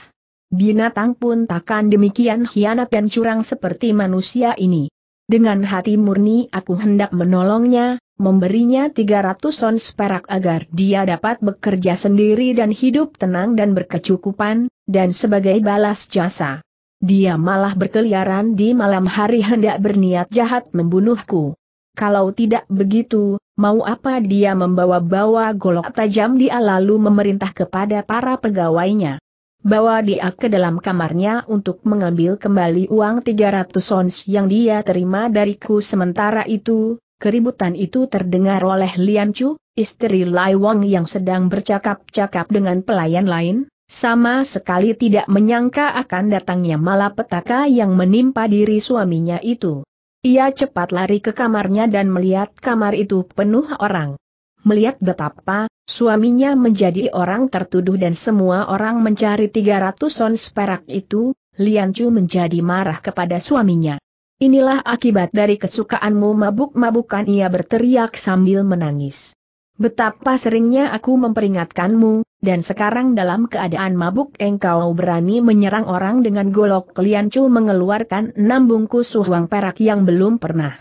Binatang pun takkan demikian hianat dan curang seperti manusia ini. Dengan hati murni aku hendak menolongnya, memberinya tiga ratus ons perak agar dia dapat bekerja sendiri dan hidup tenang dan berkecukupan, dan sebagai balas jasa. Dia malah berkeliaran di malam hari hendak berniat jahat membunuhku. Kalau tidak begitu, mau apa dia membawa-bawa golok tajam? Dia lalu memerintah kepada para pegawainya. Bawa dia ke dalam kamarnya untuk mengambil kembali uang tiga ratus ons yang dia terima dariku. Sementara itu, keributan itu terdengar oleh Lian Chu, istri Lai Wang yang sedang bercakap-cakap dengan pelayan lain, sama sekali tidak menyangka akan datangnya malapetaka yang menimpa diri suaminya itu. Ia cepat lari ke kamarnya dan melihat kamar itu penuh orang. Melihat betapa suaminya menjadi orang tertuduh dan semua orang mencari tiga ratus ons perak itu, Lian Chu menjadi marah kepada suaminya. Inilah akibat dari kesukaanmu mabuk-mabukan, ia berteriak sambil menangis. Betapa seringnya aku memperingatkanmu, dan sekarang dalam keadaan mabuk engkau berani menyerang orang dengan golok. Lian Chu mengeluarkan enam bungkus uang perak yang belum pernah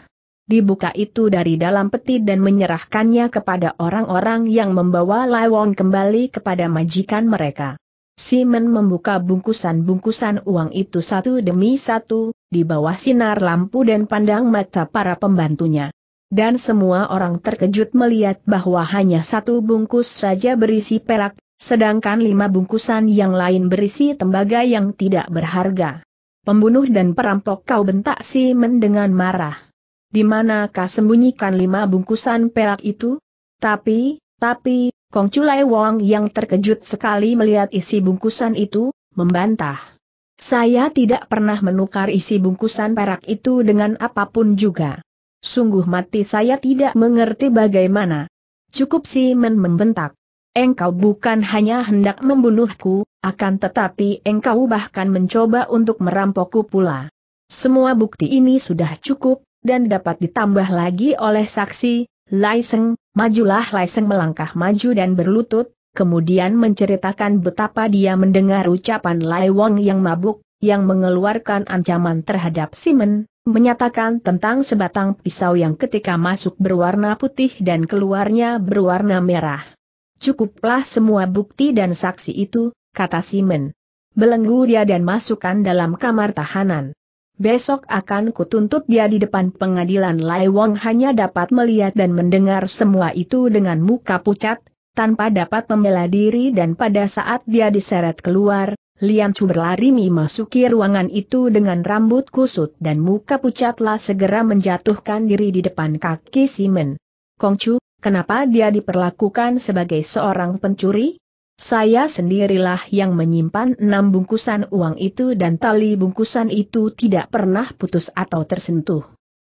dibuka itu dari dalam peti dan menyerahkannya kepada orang-orang yang membawa Lai Wang kembali kepada majikan mereka. Simon membuka bungkusan-bungkusan uang itu satu demi satu, di bawah sinar lampu dan pandang mata para pembantunya. Dan semua orang terkejut melihat bahwa hanya satu bungkus saja berisi perak, sedangkan lima bungkusan yang lain berisi tembaga yang tidak berharga. Pembunuh dan perampok kau, bentak Simon dengan marah. Di manakah sembunyikan lima bungkusan perak itu? Tapi, tapi, Kongcu Lai Wang yang terkejut sekali melihat isi bungkusan itu, membantah. Saya tidak pernah menukar isi bungkusan perak itu dengan apapun juga. Sungguh mati saya tidak mengerti bagaimana. Cukup, Simon membentak. Engkau bukan hanya hendak membunuhku, akan tetapi engkau bahkan mencoba untuk merampokku pula. Semua bukti ini sudah cukup, dan dapat ditambah lagi oleh saksi. Lai Seng, majulah. Lai Seng melangkah maju dan berlutut, kemudian menceritakan betapa dia mendengar ucapan Lai Wang yang mabuk, yang mengeluarkan ancaman terhadap Simon, menyatakan tentang sebatang pisau yang ketika masuk berwarna putih dan keluarnya berwarna merah. Cukuplah semua bukti dan saksi itu, kata Simon. Belenggu dia dan masukkan dalam kamar tahanan. Besok akan kutuntut dia di depan pengadilan. Lai Wang hanya dapat melihat dan mendengar semua itu dengan muka pucat, tanpa dapat membela diri, dan pada saat dia diseret keluar, Lian Chu berlari memasuki ruangan itu dengan rambut kusut dan muka pucatlah segera menjatuhkan diri di depan kaki Simon. Kongcu, kenapa dia diperlakukan sebagai seorang pencuri? Saya sendirilah yang menyimpan enam bungkusan uang itu dan tali bungkusan itu tidak pernah putus atau tersentuh.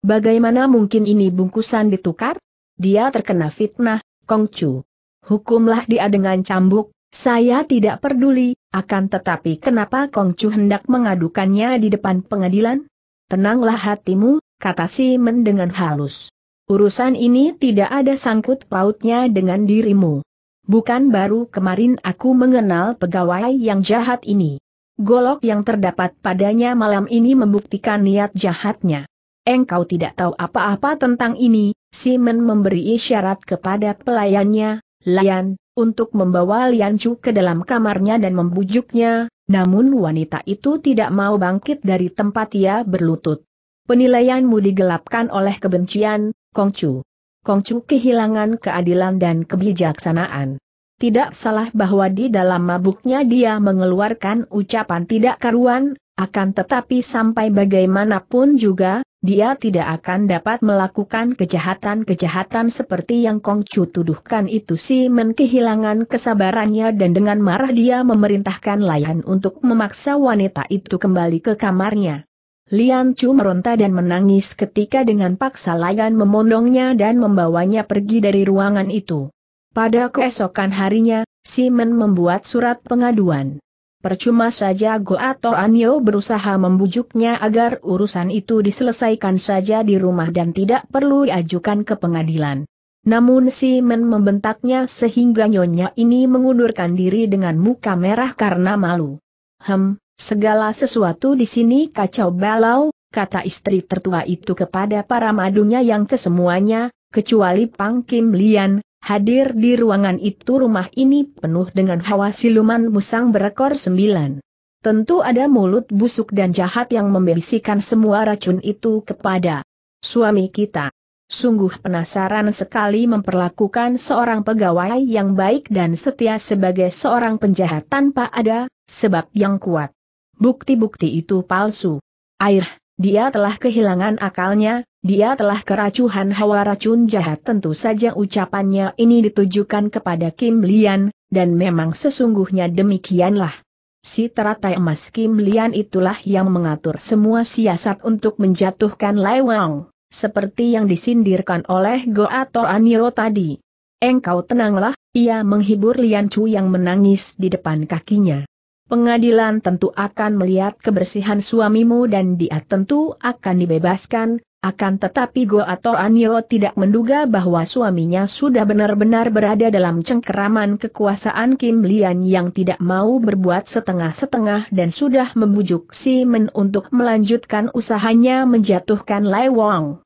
Bagaimana mungkin ini bungkusan ditukar? Dia terkena fitnah, Kongcu. Hukumlah dia dengan cambuk, Saya tidak peduli, akan tetapi kenapa Kong Chu hendak mengadukannya di depan pengadilan? Tenanglah hatimu, kata Simon dengan halus. Urusan ini tidak ada sangkut pautnya dengan dirimu. Bukan baru kemarin aku mengenal pegawai yang jahat ini. Golok yang terdapat padanya malam ini membuktikan niat jahatnya. Engkau tidak tahu apa-apa tentang ini, Simon memberi isyarat kepada pelayannya, Lian, untuk membawa Lian Chu ke dalam kamarnya dan membujuknya, namun wanita itu tidak mau bangkit dari tempat ia berlutut. Penilaianmu digelapkan oleh kebencian, Kong Chu. Kong Chu kehilangan keadilan dan kebijaksanaan. Tidak salah bahwa di dalam mabuknya dia mengeluarkan ucapan tidak karuan, akan tetapi sampai bagaimanapun juga, dia tidak akan dapat melakukan kejahatan-kejahatan seperti yang Kong Chu tuduhkan itu. Simon kehilangan kesabarannya dan dengan marah dia memerintahkan Lian untuk memaksa wanita itu kembali ke kamarnya. Lian Chu meronta dan menangis ketika dengan paksa Lian memondongnya dan membawanya pergi dari ruangan itu. Pada keesokan harinya, Simon membuat surat pengaduan. Percuma saja Goa Toa Nio berusaha membujuknya agar urusan itu diselesaikan saja di rumah dan tidak perlu diajukan ke pengadilan. Namun Simon membentaknya sehingga nyonya ini mengundurkan diri dengan muka merah karena malu. Hem, segala sesuatu di sini kacau balau, kata istri tertua itu kepada para madunya yang kesemuanya, kecuali Pang Kim Lian. Hadir di ruangan itu, rumah ini penuh dengan hawa siluman musang berekor sembilan. Tentu ada mulut busuk dan jahat yang membisikkan semua racun itu kepada suami kita. Sungguh penasaran sekali memperlakukan seorang pegawai yang baik dan setia sebagai seorang penjahat tanpa ada sebab yang kuat. Bukti-bukti itu palsu. Air, dia telah kehilangan akalnya. Dia telah keracuhan hawa racun jahat. Tentu saja ucapannya ini ditujukan kepada Kim Lian, dan memang sesungguhnya demikianlah. Si teratai emas Kim Lian itulah yang mengatur semua siasat untuk menjatuhkan Lai Wang, seperti yang disindirkan oleh Goa Toa Nio tadi. Engkau tenanglah, ia menghibur Lian Chu yang menangis di depan kakinya. Pengadilan tentu akan melihat kebersihan suamimu dan dia tentu akan dibebaskan. Akan tetapi Goa Toa Nio tidak menduga bahwa suaminya sudah benar-benar berada dalam cengkeraman kekuasaan Kim Lian yang tidak mau berbuat setengah-setengah dan sudah membujuk Simon untuk melanjutkan usahanya menjatuhkan Lai Wang.